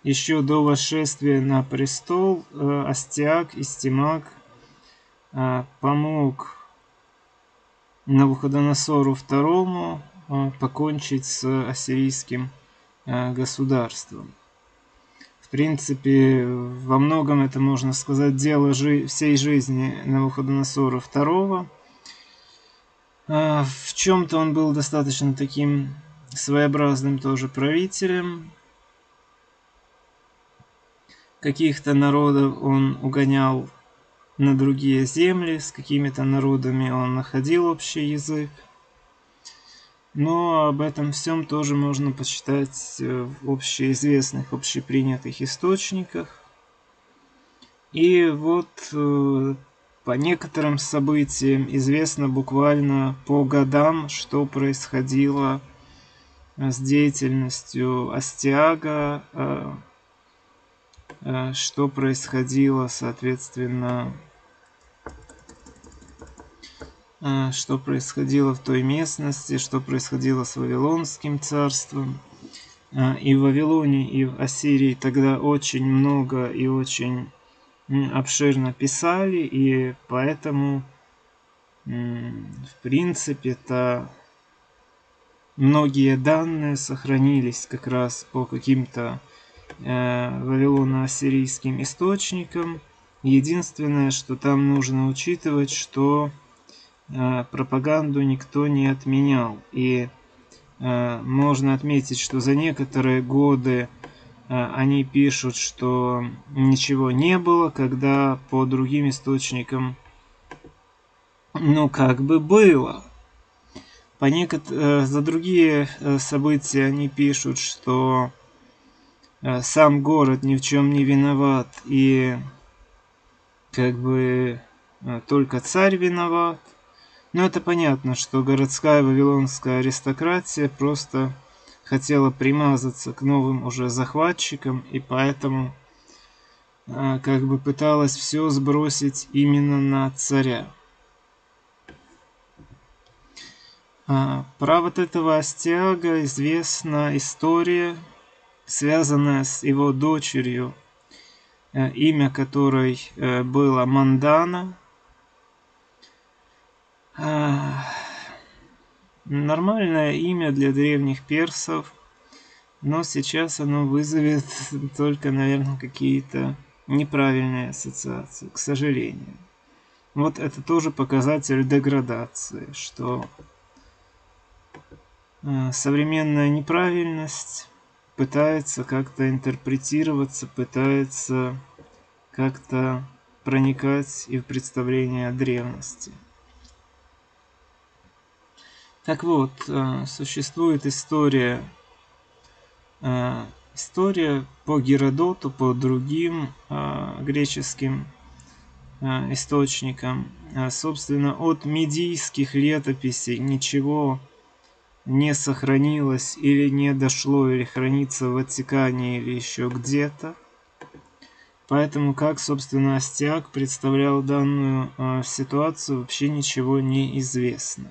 еще до восшествия на престол Астиаг и Истимак помог Навуходоносору II покончить с ассирийским государством. В принципе, во многом это, можно сказать, дело всей жизни Навуходоносора II. В чем-то он был достаточно таким своеобразным тоже правителем. Каких-то народов он угонял на другие земли, с какими-то народами он находил общий язык. Но об этом всем тоже можно почитать в общеизвестных, общепринятых источниках. И вот по некоторым событиям известно буквально по годам, что происходило с деятельностью Астиага, что происходило, соответственно, что происходило в той местности, что происходило с Вавилонским царством. И в Вавилоне, и в Ассирии тогда очень много и очень обширно писали, и поэтому, в принципе-то, многие данные сохранились как раз по каким-то вавилоно-ассирийским источникам. Единственное, что там нужно учитывать, что пропаганду никто не отменял. И можно отметить, что за некоторые годы они пишут, что ничего не было, когда по другим источникам, ну, как бы было. За другие события они пишут, что сам город ни в чем не виноват, и как бы только царь виноват. Но это понятно, что городская вавилонская аристократия просто хотела примазаться к новым уже захватчикам, и поэтому как бы пыталась все сбросить именно на царя. Про вот этого Астиага известна история, связанная с его дочерью, имя которой было Мандана. Нормальное имя для древних персов, но сейчас оно вызовет только, наверное, какие-то неправильные ассоциации, к сожалению. Вот это тоже показатель деградации, что современная неправильность пытается как-то интерпретироваться, пытается как-то проникать и в представление о древности. Так вот, существует история по Геродоту, по другим греческим источникам. Собственно, от мидийских летописей ничего не сохранилось или не дошло, или хранится в Ватикане, или еще где-то. Поэтому, как, собственно, Астиаг представлял данную ситуацию, вообще ничего не известно.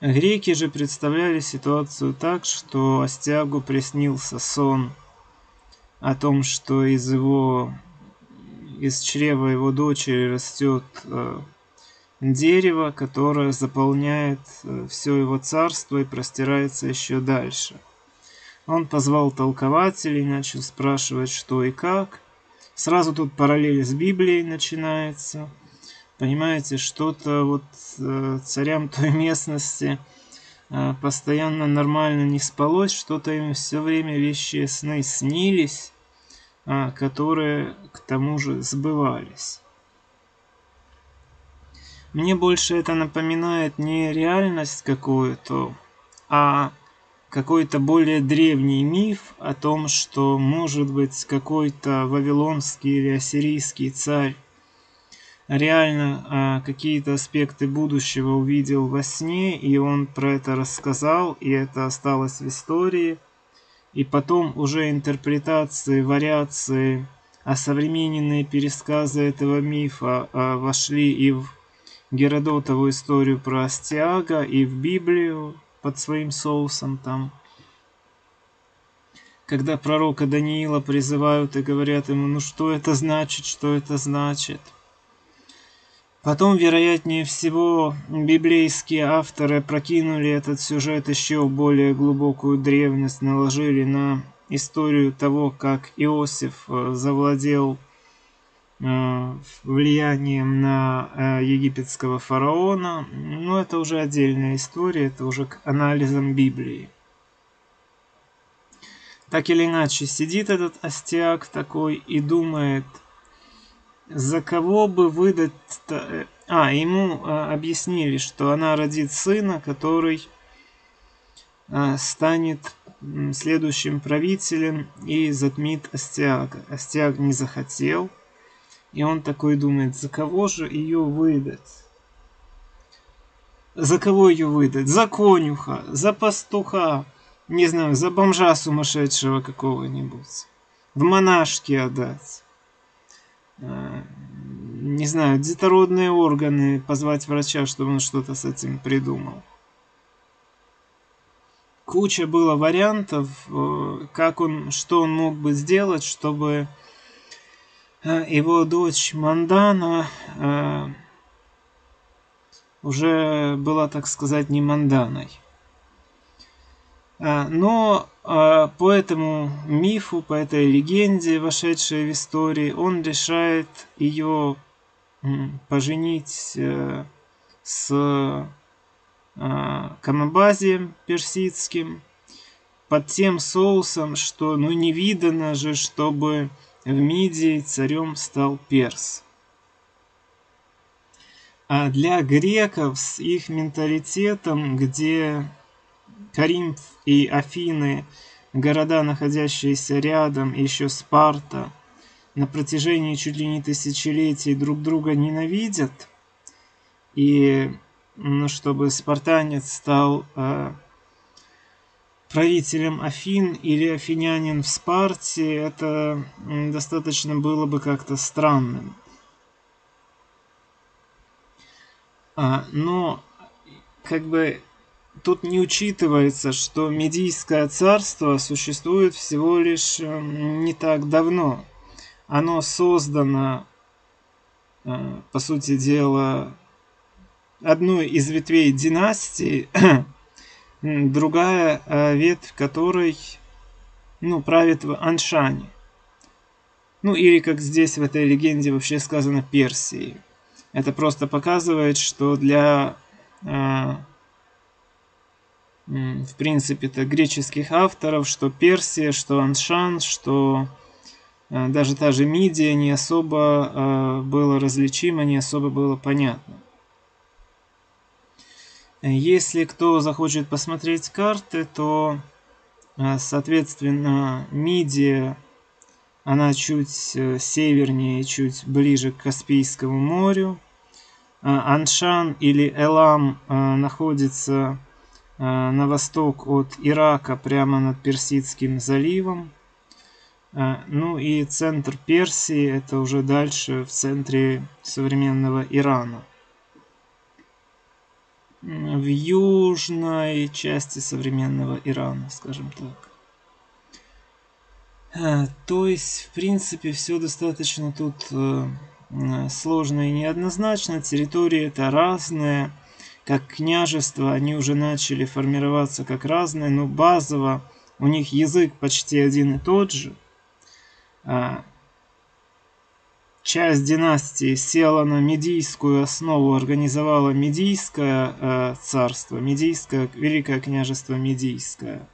Греки же представляли ситуацию так, что Астиагу приснился сон о том, что из его из чрева его дочери растет дерево, которое заполняет все его царство и простирается еще дальше. Он позвал толкователей, начал спрашивать, что и как. Сразу тут параллель с Библией начинается. Понимаете, что-то вот царям той местности постоянно нормально не спалось, что-то им все время вещие сны снились, которые к тому же сбывались. Мне больше это напоминает не реальность какую-то, а какой-то более древний миф о том, что, может быть, какой-то вавилонский или ассирийский царь реально какие-то аспекты будущего увидел во сне, и он про это рассказал, и это осталось в истории. И потом уже интерпретации, вариации, осовремененные пересказы этого мифа вошли и в Геродотову историю про Астиага, и в Библию под своим соусом там. Когда пророка Даниила призывают и говорят ему, ну что это значит, что это значит. Потом, вероятнее всего, библейские авторы прокинули этот сюжет еще в более глубокую древность, наложили на историю того, как Иосиф завладел влиянием на египетского фараона. Но это уже отдельная история, это уже к анализам Библии. Так или иначе, сидит этот Астиаг такой и думает, за кого бы выдать... ему объяснили, что она родит сына, который станет следующим правителем и затмит Астиага. Астиаг не захотел. И он такой думает, за кого же ее выдать? За кого ее выдать? За конюха, за пастуха, не знаю, за бомжа сумасшедшего какого-нибудь. В монашки отдать. Не знаю, детородные органы, позвать врача, чтобы он что-то с этим придумал. Куча было вариантов, как он, что он мог бы сделать, чтобы его дочь Мандана уже была, так сказать, не Манданой. Но по этому мифу, по этой легенде, вошедшей в историю, он решает ее поженить с Камабазием персидским под тем соусом, что ну не видано же, чтобы в Мидии царем стал перс. А для греков с их менталитетом, где Коринф и Афины, города, находящиеся рядом, еще Спарта, на протяжении чуть ли не тысячелетий друг друга ненавидят, и ну, чтобы спартанец стал правителем Афин или афинянин в Спарте, это достаточно было бы как-то странным. Но как бы тут не учитывается, что Мидийское царство существует всего лишь не так давно. Оно создано, по сути дела, одной из ветвей династии, другая ветвь которой правит в Аншане. Ну или как здесь в этой легенде вообще сказано Персии. Это просто показывает, что для в принципе-то греческих авторов, что Персия, что Аншан, что даже та же Мидия не особо было различимо, не особо было понятно. Если кто захочет посмотреть карты, то, соответственно, Мидия, она чуть севернее, чуть ближе к Каспийскому морю. Аншан или Элам находится на восток от Ирака, прямо над Персидским заливом. Ну и центр Персии, это уже дальше в центре современного Ирана. В южной части современного Ирана, скажем так. То есть, в принципе, все достаточно тут сложно и неоднозначно. Территории это разные. Как княжество они уже начали формироваться как разные, но базово у них язык почти один и тот же. Часть династии села на медийскую основу, организовала Мидийское царство, Мидийское, Великое княжество Мидийское.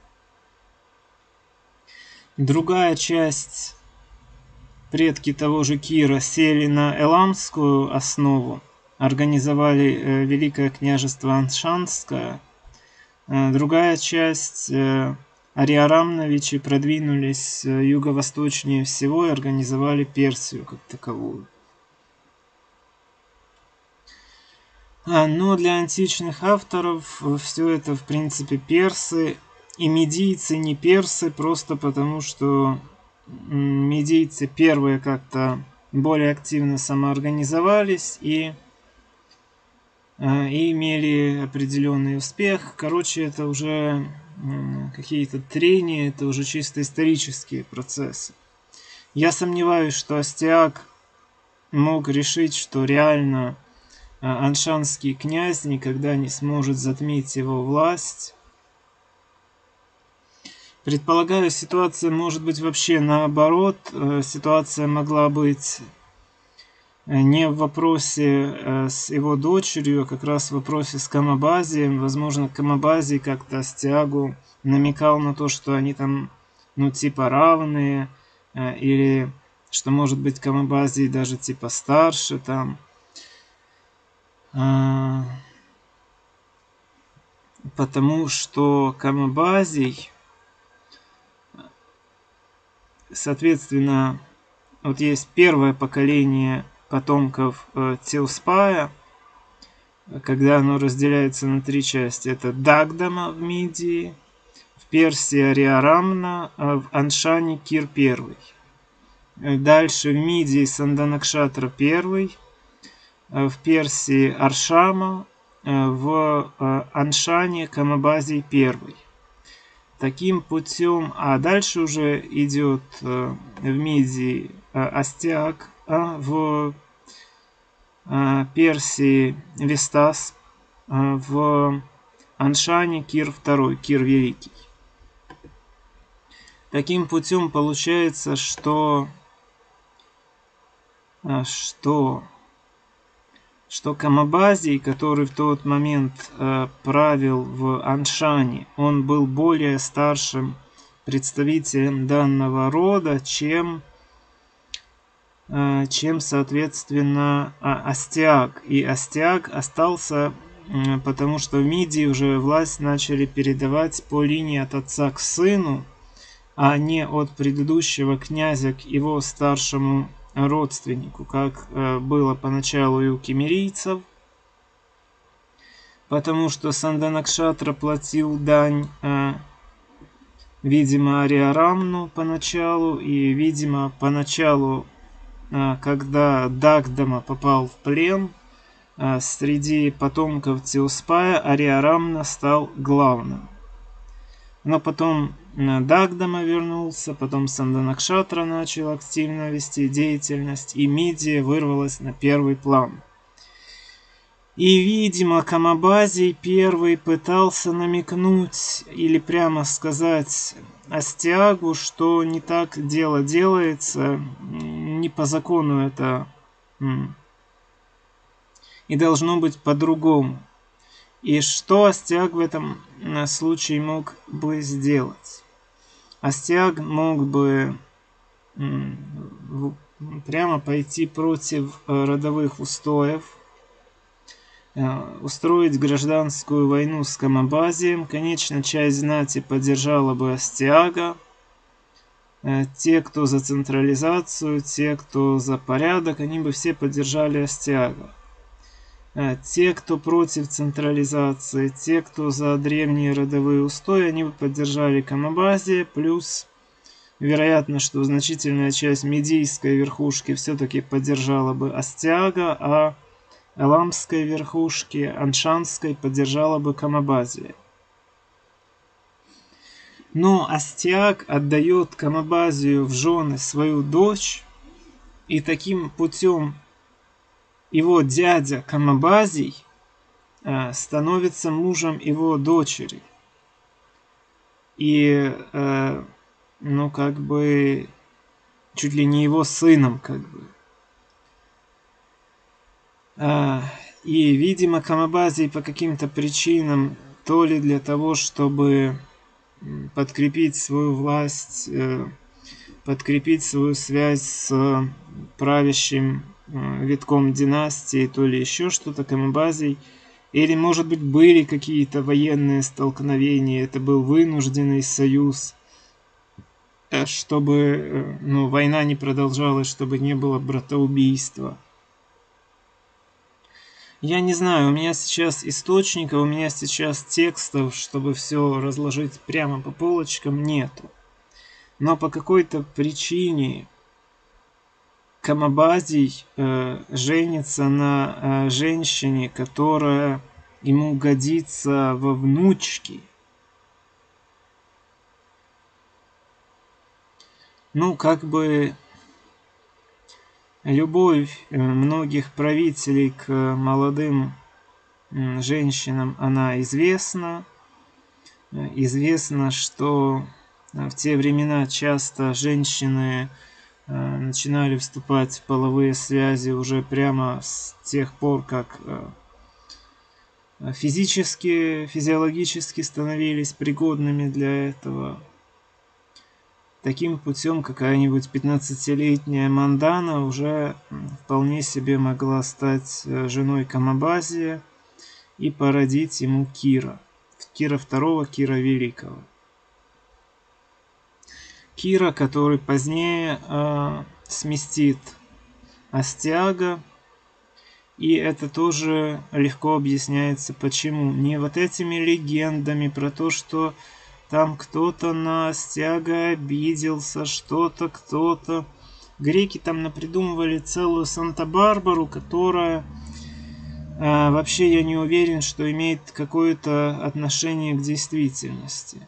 Другая часть, предки того же Кира, сели на эламскую основу, организовали Великое княжество Аншанское. Другая часть, Ариарамновичи, продвинулись юго-восточнее всего и организовали Персию как таковую. Но для античных авторов все это, в принципе, персы. И мидийцы не персы, просто потому что мидийцы первые как-то более активно самоорганизовались и имели определенный успех. Короче, это уже какие-то трения, это уже чисто исторические процессы. Я сомневаюсь, что Астиаг мог решить, что реально аншанский князь никогда не сможет затмить его власть. Предполагаю, ситуация может быть вообще наоборот. Ситуация могла быть не в вопросе с его дочерью, а как раз в вопросе с Камабазием. Возможно, Камабазий как-то Астиагу намекал на то, что они там, ну, типа равные, или что, может быть, Камабазий даже типа старше там. Потому что Камабазий... Соответственно, вот есть первое поколение потомков Теуспая, когда оно разделяется на три части. Это Дагдама в Мидии, в Персии Ариарамна, а в Аншане Кир I. Дальше в Мидии Санданаксатра I, в Персии Аршама, в Аншане Камабазий I. Таким путем, а дальше уже идет в Мидии Астиаг, а в Персии Вестас, в Аншане Кир II, Кир Великий. Таким путем получается, что Камабазий, который в тот момент правил в Аншане, он был более старшим представителем данного рода, чем соответственно, Астиаг. И Астиаг остался, потому что в Мидии уже власть начали передавать по линии от отца к сыну, а не от предыдущего князя к его старшему родственнику, как было поначалу и у киммерийцев, потому что Санданаксатра платил дань, видимо, Ариарамну поначалу, и, видимо, поначалу, когда Дагдама попал в плен, среди потомков Теуспая Ариарамна стал главным. Но потом Дагдама вернулся, потом Санданаксатра начал активно вести деятельность, и Мидия вырвалась на первый план. И, видимо, Камабазий первый пытался намекнуть или прямо сказать Астиагу, что не так дело делается, не по закону это, и должно быть по-другому. И что Астиаг в этом случае мог бы сделать? Астиаг мог бы прямо пойти против родовых устоев, устроить гражданскую войну с Камабазием. Конечно, часть знати поддержала бы Астиага. Те, кто за централизацию, те, кто за порядок, они бы все поддержали Астиага. Те, кто против централизации, те, кто за древние родовые устои, они бы поддержали Камабазия, плюс, вероятно, что значительная часть мидийской верхушки все-таки поддержала бы Астиага, а эламской верхушки, аншанской, поддержала бы Камабазия. но Астиаг отдает Камабазию в жены свою дочь, и таким путем его дядя Камабазий становится мужем его дочери. И, ну, как бы, чуть ли не его сыном, как бы. И, видимо, Камабазий по каким-то причинам, то ли для того, чтобы подкрепить свою власть, подкрепить свою связь с правящим витком династии, то ли еще что-то, Камабазий, или, может быть, были какие-то военные столкновения, это был вынужденный союз, чтобы, ну, война не продолжалась, чтобы не было братоубийства. Я не знаю, у меня сейчас источника, у меня сейчас текстов, чтобы все разложить прямо по полочкам, нету. Но по какой-то причине Камабазий женится на женщине, которая ему годится во внучки. Ну, как бы... Любовь многих правителей к молодым женщинам, она известна. Известно, что в те времена часто женщины начинали вступать в половые связи уже прямо с тех пор, как физически, физиологически становились пригодными для этого. Таким путем какая-нибудь 15-летняя Мандана уже вполне себе могла стать женой Камабазия и породить ему Кира. Кира II, Кира Великого. Кира, который позднее сместит Астиага. И это тоже легко объясняется, почему. Не вот этими легендами про то, что... Там кто-то на Астиага обиделся, что-то, кто-то. Греки там напридумывали целую Санта-Барбару, которая вообще, я не уверен, что имеет какое-то отношение к действительности.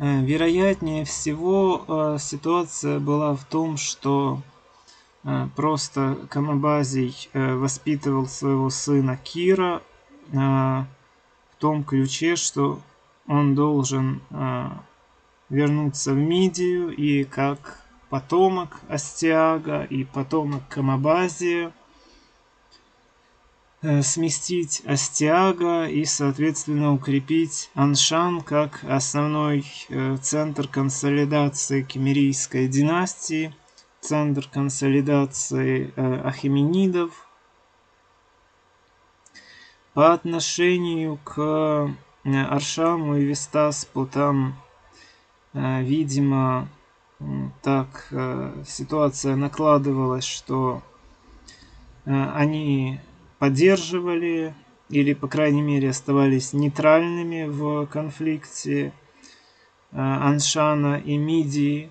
Вероятнее всего, ситуация была в том, что просто Камабазий воспитывал своего сына Кира, в том ключе, что он должен вернуться в Мидию, и как потомок Астиага и потомок Камабазия сместить Астиага и, соответственно, укрепить Аншан как основной центр консолидации Киммерийской династии, центр консолидации Ахеменидов. По отношению к Аршаму и Вестаспу там, видимо, так ситуация накладывалась, что они поддерживали или, по крайней мере, оставались нейтральными в конфликте Аншана и Мидии.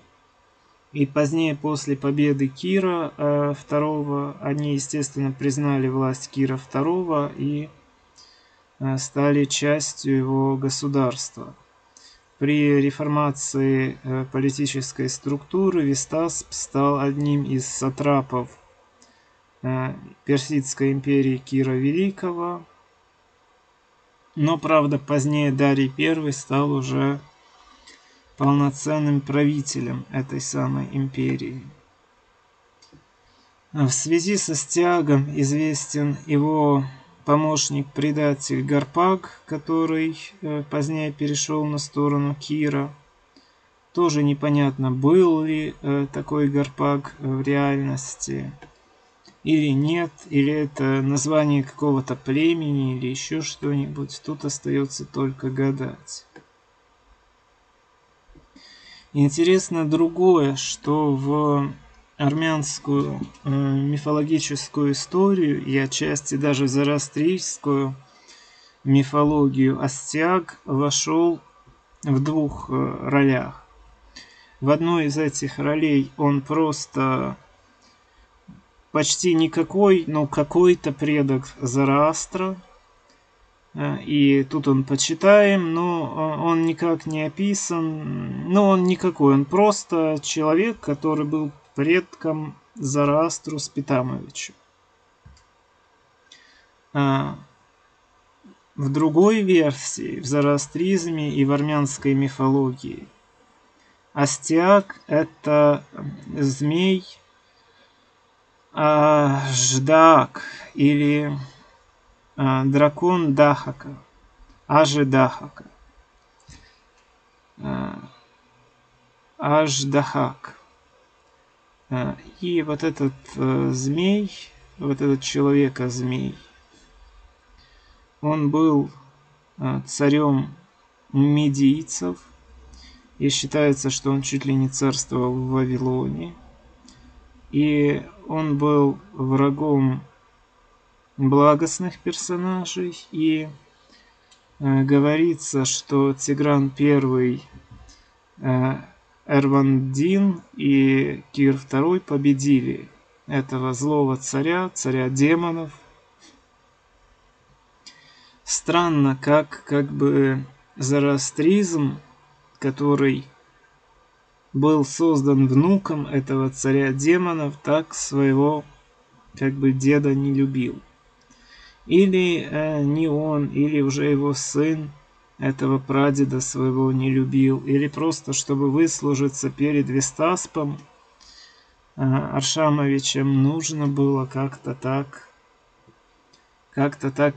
И позднее, после победы Кира II, они, естественно, признали власть Кира II и стали частью его государства. При реформации политической структуры Вестасп стал одним из сатрапов Персидской империи Кира Великого, но, правда, позднее Дарий I стал уже полноценным правителем этой самой империи. В связи со Астиагом известен его помощник-предатель Гарпаг, который позднее перешел на сторону Кира. Тоже непонятно, был ли такой Гарпаг в реальности или нет, или это название какого-то племени или еще что-нибудь. Тут остается только гадать. Интересно другое, что в армянскую мифологическую историю и отчасти даже зороастрийскую мифологию Астиаг вошел в двух ролях. В одной из этих ролей он просто почти никакой, но какой-то предок Зороастра, И тут он почитаем, но он никак не описан, но он никакой, он просто человек, который был предком Зарастру Спитамовичу. В другой версии, в зороастризме и в армянской мифологии, Астиак – это змей Ждаак или дракон Дахака, Ажидахака, Аждахак. И вот этот змей, вот этот человека-змей, он был царем мидийцев, и считается, что он чуть ли не царствовал в Вавилоне, и он был врагом благостных персонажей, и говорится, что Тигран I Эрвандин и Кир II победили этого злого царя, царя демонов. Странно, как бы зороастризм, который был создан внуком этого царя демонов, так своего деда не любил. Или не он, или уже его сын этого прадеда своего не любил, или просто, чтобы выслужиться перед Вестаспом Аршамовичем, нужно было как-то так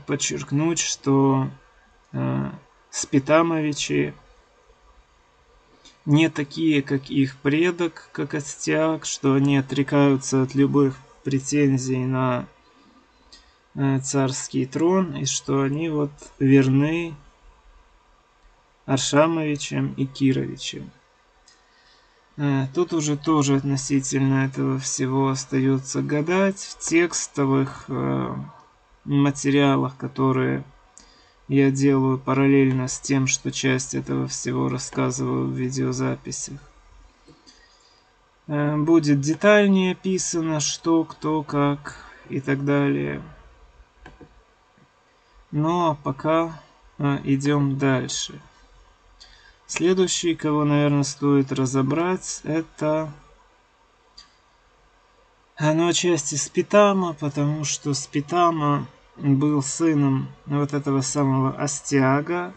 подчеркнуть, что Спитамовичи не такие, как их предок, как Астиак, что они отрекаются от любых претензий на царский трон, и что они вот верны Аршамовичем и Кировичем. Тут уже тоже относительно этого всего остается гадать. В текстовых материалах, которые я делаю параллельно с тем, что часть этого всего рассказываю в видеозаписях, будет детальнее описано, что, кто, как и так далее. Ну а пока идем дальше. Следующий, кого, наверное, стоит разобрать, это отчасти Спитама, потому что Спитама был сыном вот этого самого Астиага.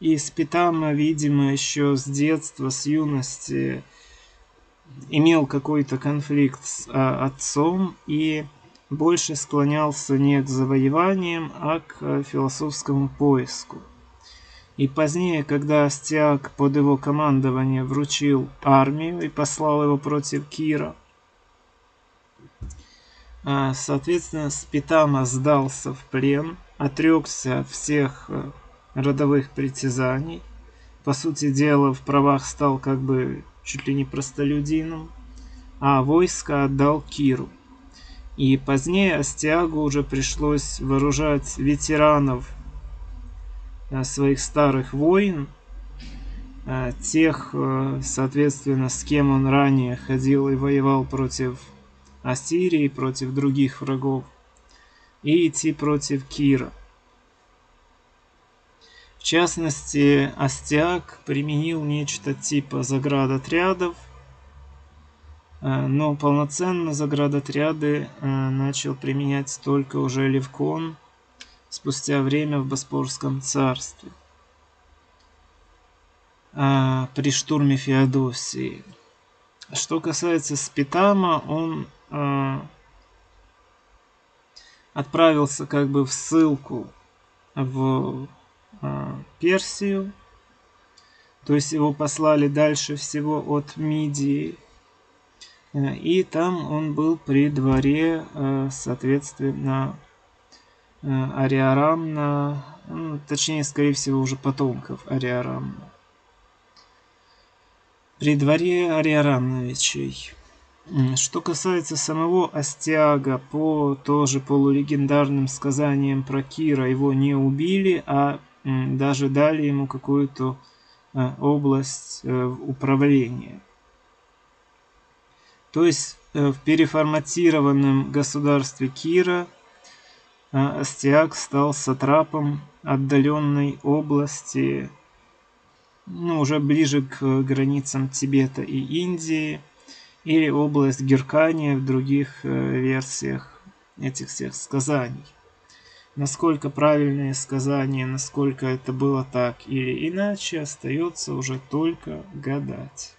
И Спитама, видимо, еще с детства, с юности имел какой-то конфликт с отцом и больше склонялся не к завоеваниям, а к философскому поиску. И позднее, когда Астиаг под его командование вручил армию и послал его против Кира, соответственно, Спитама сдался в плен, отрекся от всех родовых притязаний. По сути дела, в правах стал чуть ли не простолюдином, а войско отдал Киру. И позднее Астиагу уже пришлось вооружать ветеранов своих старых войн, тех, соответственно, с кем он ранее ходил и воевал против Ассирии, против других врагов, и идти против Кира. В частности, Астиаг применил нечто типа заградотрядов, но полноценно заградотряды начал применять только уже Левкон спустя время в Боспорском царстве при штурме Феодосии. Что касается Спитама, он отправился в ссылку в Персию, то есть его послали дальше всего от Мидии, и там он был при дворе, соответственно, Ариарамна, точнее, скорее всего, уже потомков Ариарамна, при дворе Ариарамновичей. Что касается самого Астиага, по тоже полулегендарным сказаниям про Кира, его не убили, а даже дали ему какую-то область управления. То есть в переформатированном государстве Кира Астиаг стал сатрапом отдаленной области, ну, уже ближе к границам Тибета и Индии, или область Геркания в других версиях этих всех сказаний. Насколько правильные сказания, насколько это было так или иначе, остается уже только гадать.